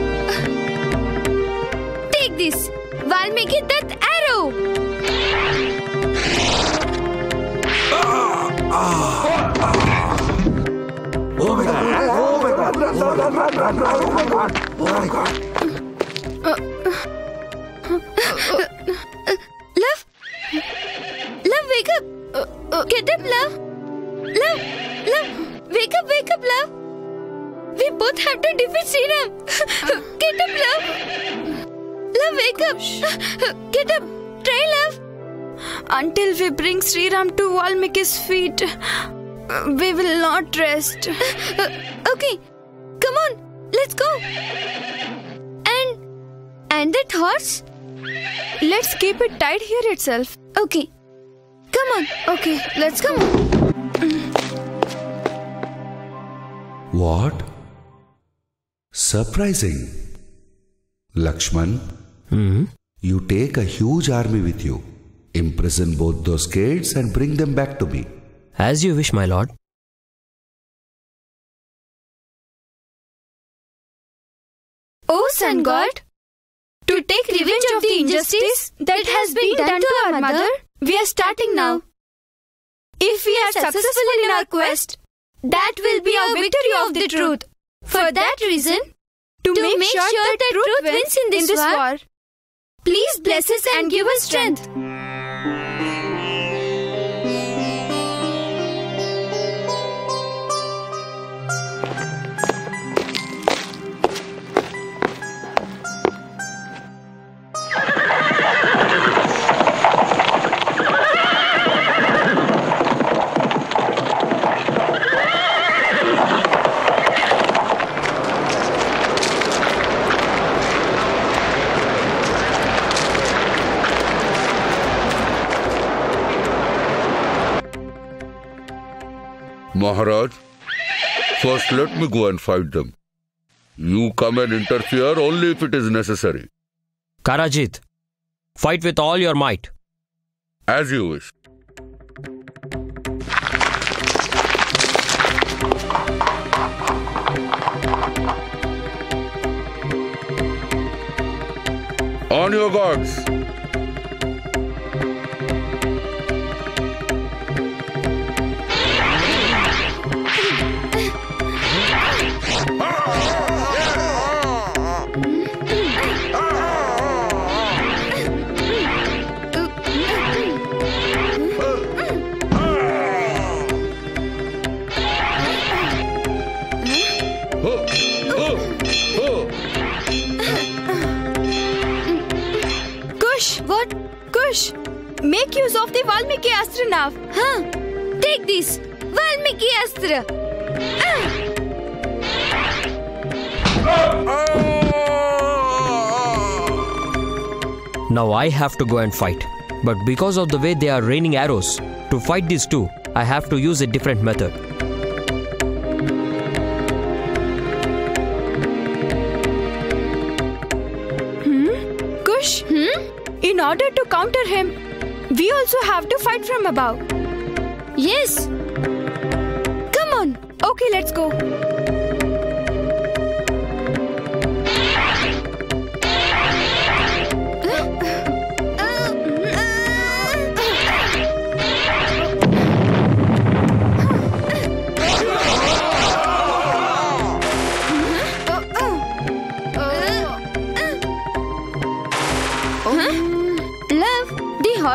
Take this. Valmiki, that arrow. Oh my God! Oh my God! Oh my God! Oh my God! Oh my God! Love, love, wake up! Get up, love! Love, love, wake up, wake up, love! We both have to defeat Sriram. Get up, love! Love, wake up! Get up! Try, love! Until we bring Sriram to Valmiki's feet, we will not rest. Uh, okay, come on, let's go. And, and that horse? Let's keep it tied here itself. Okay, come on. Okay, let's come on. What? Surprising. Lakshman, mm-hmm. You take a huge army with you. Imprison both those kids and bring them back to me. As you wish, my lord. O Sun God, to take revenge of the injustice that has been done to our mother, we are starting now. If we are successful in our quest, that will be our victory of the truth. For that reason, to make sure that truth wins in this war, please bless us and give us strength. Maharaj, first let me go and fight them. You come and interfere only if it is necessary. Karajit, fight with all your might. As you wish. On your guards. Make use of the Valmiki Astra now. Huh? Take this. Valmiki Astra. Now I have to go and fight. But because of the way they are raining arrows, to fight these two, I have to use a different method. Hmm? Kush, hmm? In order to counter him, we also have to fight from above. Yes. Come on. Okay, let's go.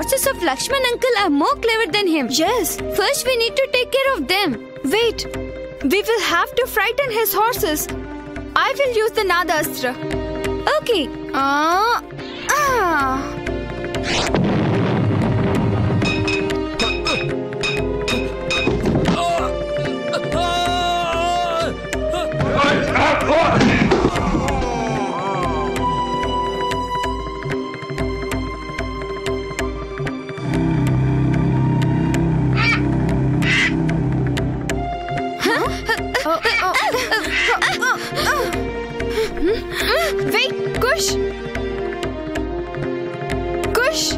Horses of Lakshman uncle are more clever than him. Yes. First we need to take care of them. Wait. We will have to frighten his horses. I will use the Nirvanastra. Okay. Uh, ah. Wait, Kush! Kush!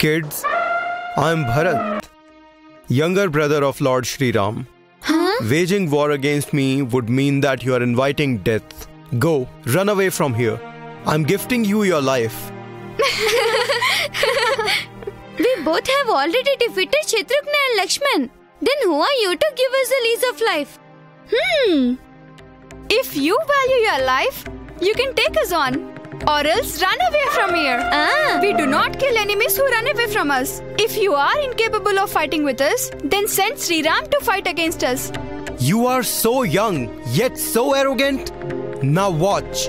Kids, I am Bharat, younger brother of Lord Sriram. Huh? Waging war against me would mean that you are inviting death. Go, run away from here. I am gifting you your life. We both have already defeated Shatrughna and Lakshman. Then who are you to give us a lease of life? Hmm. If you value your life, you can take us on. Or else run away from here. Ah. We do not kill enemies who run away from us. If you are incapable of fighting with us, then send Sriram to fight against us. You are so young, yet so arrogant. Now watch.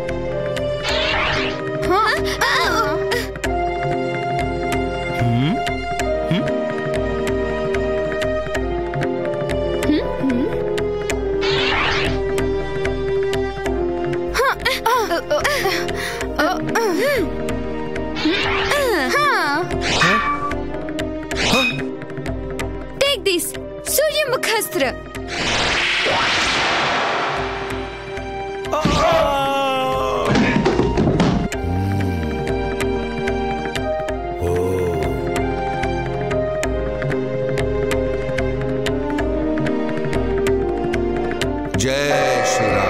Huh? Oh. Hmm? Hmm? Hmm? Huh? Oh. Oh. Oh. Oh, uh, uh, huh. Huh? Huh? Take this, Surya Mukhastra. Oh. Oh. Jai Shri Ram.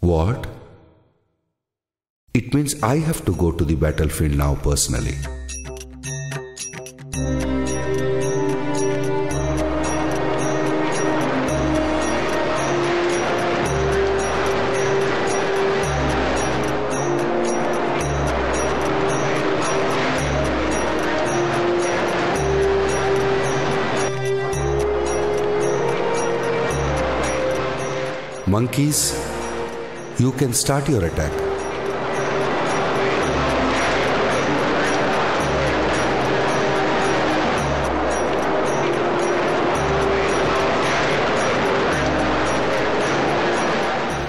What? It means I have to go to the battlefield now personally. Monkeys, you can start your attack.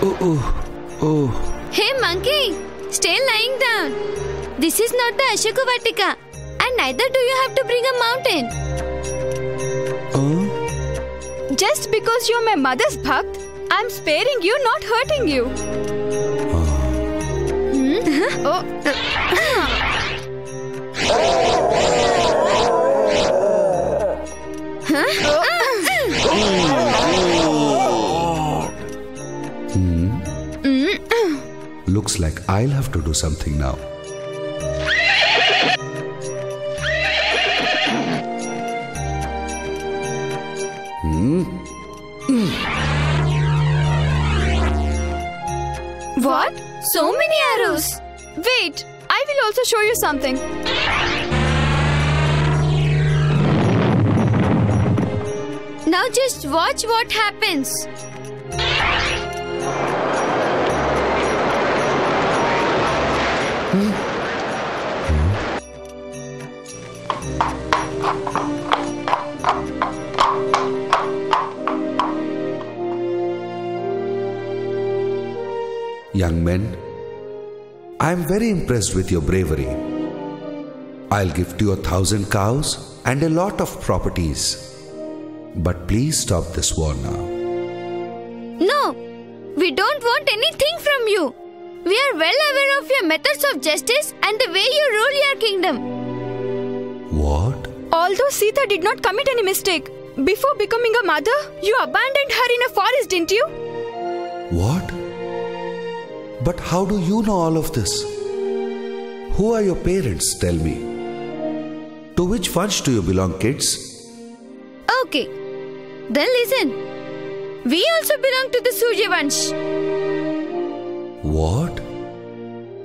Oh, oh, oh. Hey, monkey! Stay lying down. This is not the Ashoka Vatika, and And neither do you have to bring a mountain. Huh? Just because you're my mother's bhakt, I'm sparing you, not hurting you. Hmm? Oh. Huh? Oh. Hmm. Mm. Looks like I'll have to do something now. Hmm? Mm. What? So many arrows! Wait, I will also show you something. Now just watch what happens. Hmm? Young men, I am very impressed with your bravery. I'll gift you a thousand cows and a lot of properties. But please stop this war now. No, we don't want anything from you. We are well aware of your methods of justice and the way you rule your kingdom. What? Although Sita did not commit any mistake, before becoming a mother, you abandoned her in a forest, didn't you? What? But how do you know all of this? Who are your parents, tell me? To which funds do you belong, kids? Okay, then listen. We also belong to the Suryavansh. What?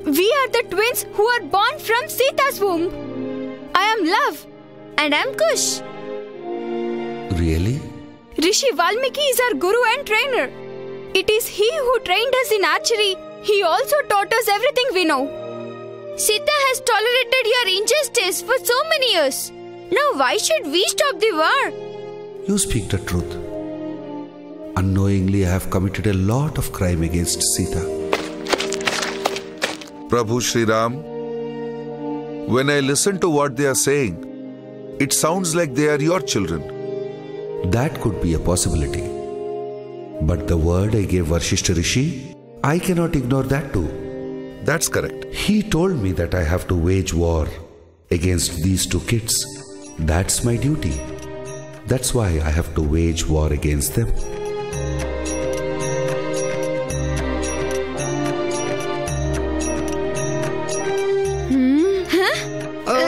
We are the twins who are born from Sita's womb. I am Luv and I am Kush. Really? Rishi Valmiki is our guru and trainer. It is he who trained us in archery. He also taught us everything we know. Sita has tolerated your injustice for so many years. Now why should we stop the war? You speak the truth. Unknowingly I have committed a lot of crime against Sita. Prabhu Sriram, when I listen to what they are saying, it sounds like they are your children. That could be a possibility. But the word I gave Vashishtha Rishi, I cannot ignore that too. That's correct. He told me that I have to wage war against these two kids. That's my duty. That's why I have to wage war against them. Hmm? Huh? Uh, uh,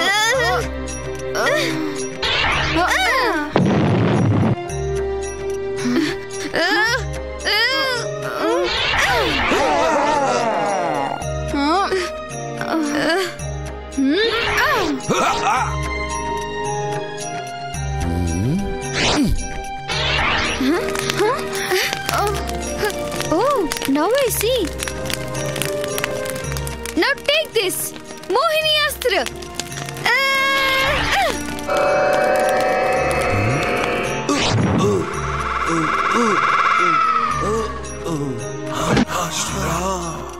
uh, uh, uh. Oh, now I see. Now take this, Mohini Astra.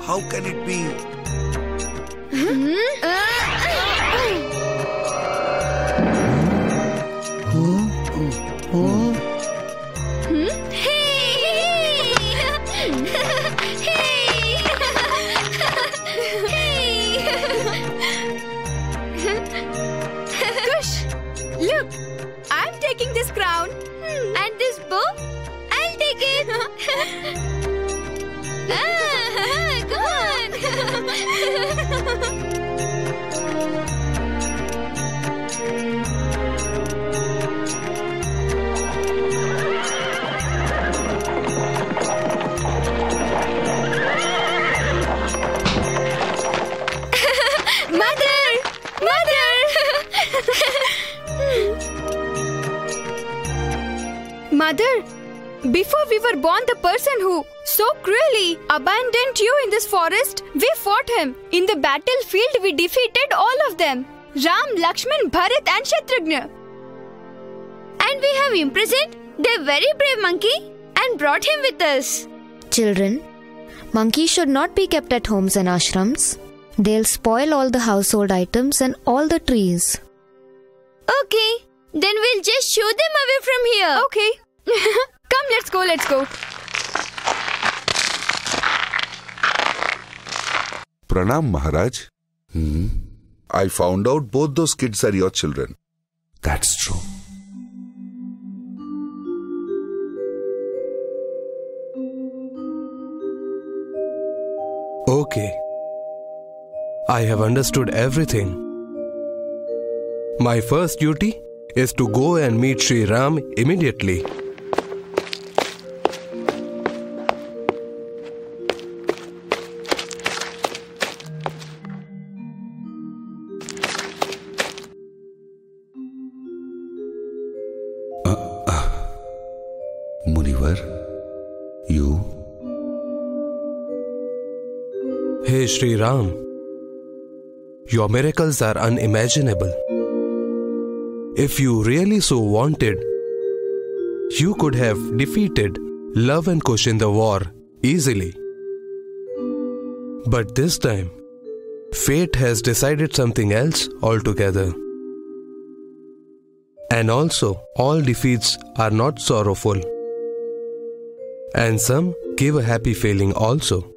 How can it be? Hmm? Before we were born, the person who so cruelly abandoned you in this forest, we fought him. In the battlefield, we defeated all of them. Ram, Lakshman, Bharat and Shatrughna. And we have imprisoned the very brave monkey and brought him with us. Children, monkeys should not be kept at homes and ashrams. They'll spoil all the household items and all the trees. Okay, then we'll just show them away from here. Okay. Come, let's go, let's go. Pranam, Maharaj. Hmm? I found out both those kids are your children. That's true. Okay. I have understood everything. My first duty is to go and meet Sri Ram immediately. Sri Ram, your miracles are unimaginable. If you really so wanted, you could have defeated Luv and Kush in the war easily. But this time, fate has decided something else altogether. And also, all defeats are not sorrowful. And some give a happy feeling also.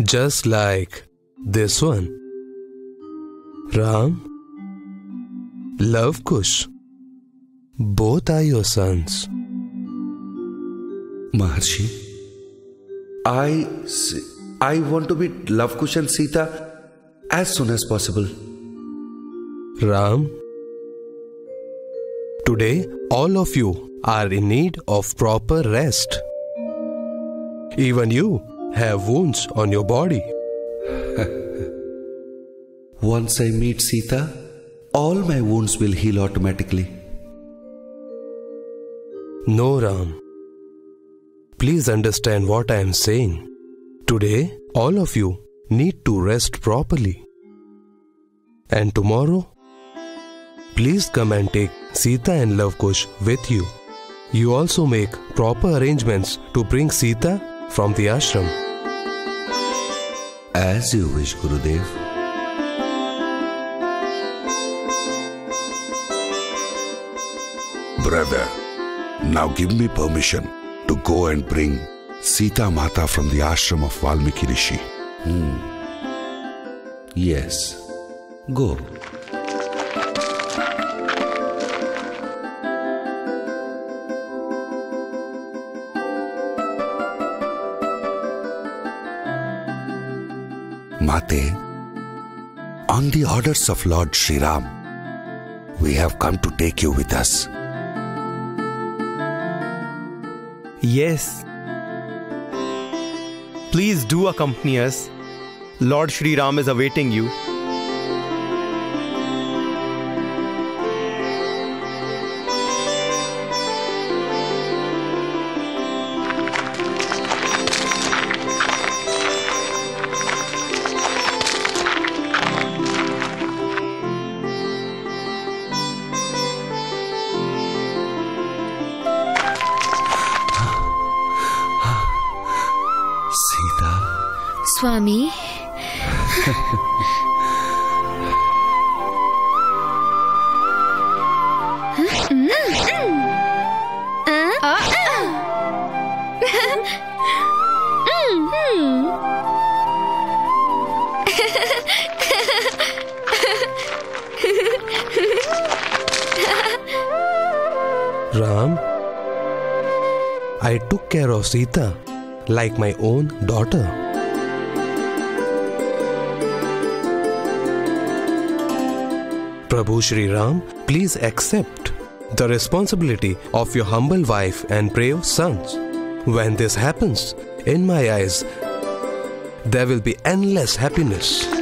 Just like this one. Ram, Luv Kush, both are your sons. Maharshi, I, I want to meet Luv Kush and Sita as soon as possible. Ram, today all of you are in need of proper rest. Even you have wounds on your body. Once I meet Sita, all my wounds will heal automatically. No, Ram. Please understand what I am saying. Today, all of you need to rest properly. And tomorrow, please come and take Sita and Luv Kush with you. You also make proper arrangements to bring Sita from the ashram. As you wish, Gurudev. Brother, now give me permission to go and bring Sita Mata from the ashram of Valmiki Rishi. Hmm. Yes, go. Mate, on the orders of Lord Sri Ram, we have come to take you with us. Yes. Please do accompany us. Lord Sri Ram is awaiting you. Swami. Ram, I took care of Sita like my own daughter. Prabhu Sri Ram, please accept the responsibility of your humble wife and brave sons. When this happens, in my eyes, there will be endless happiness.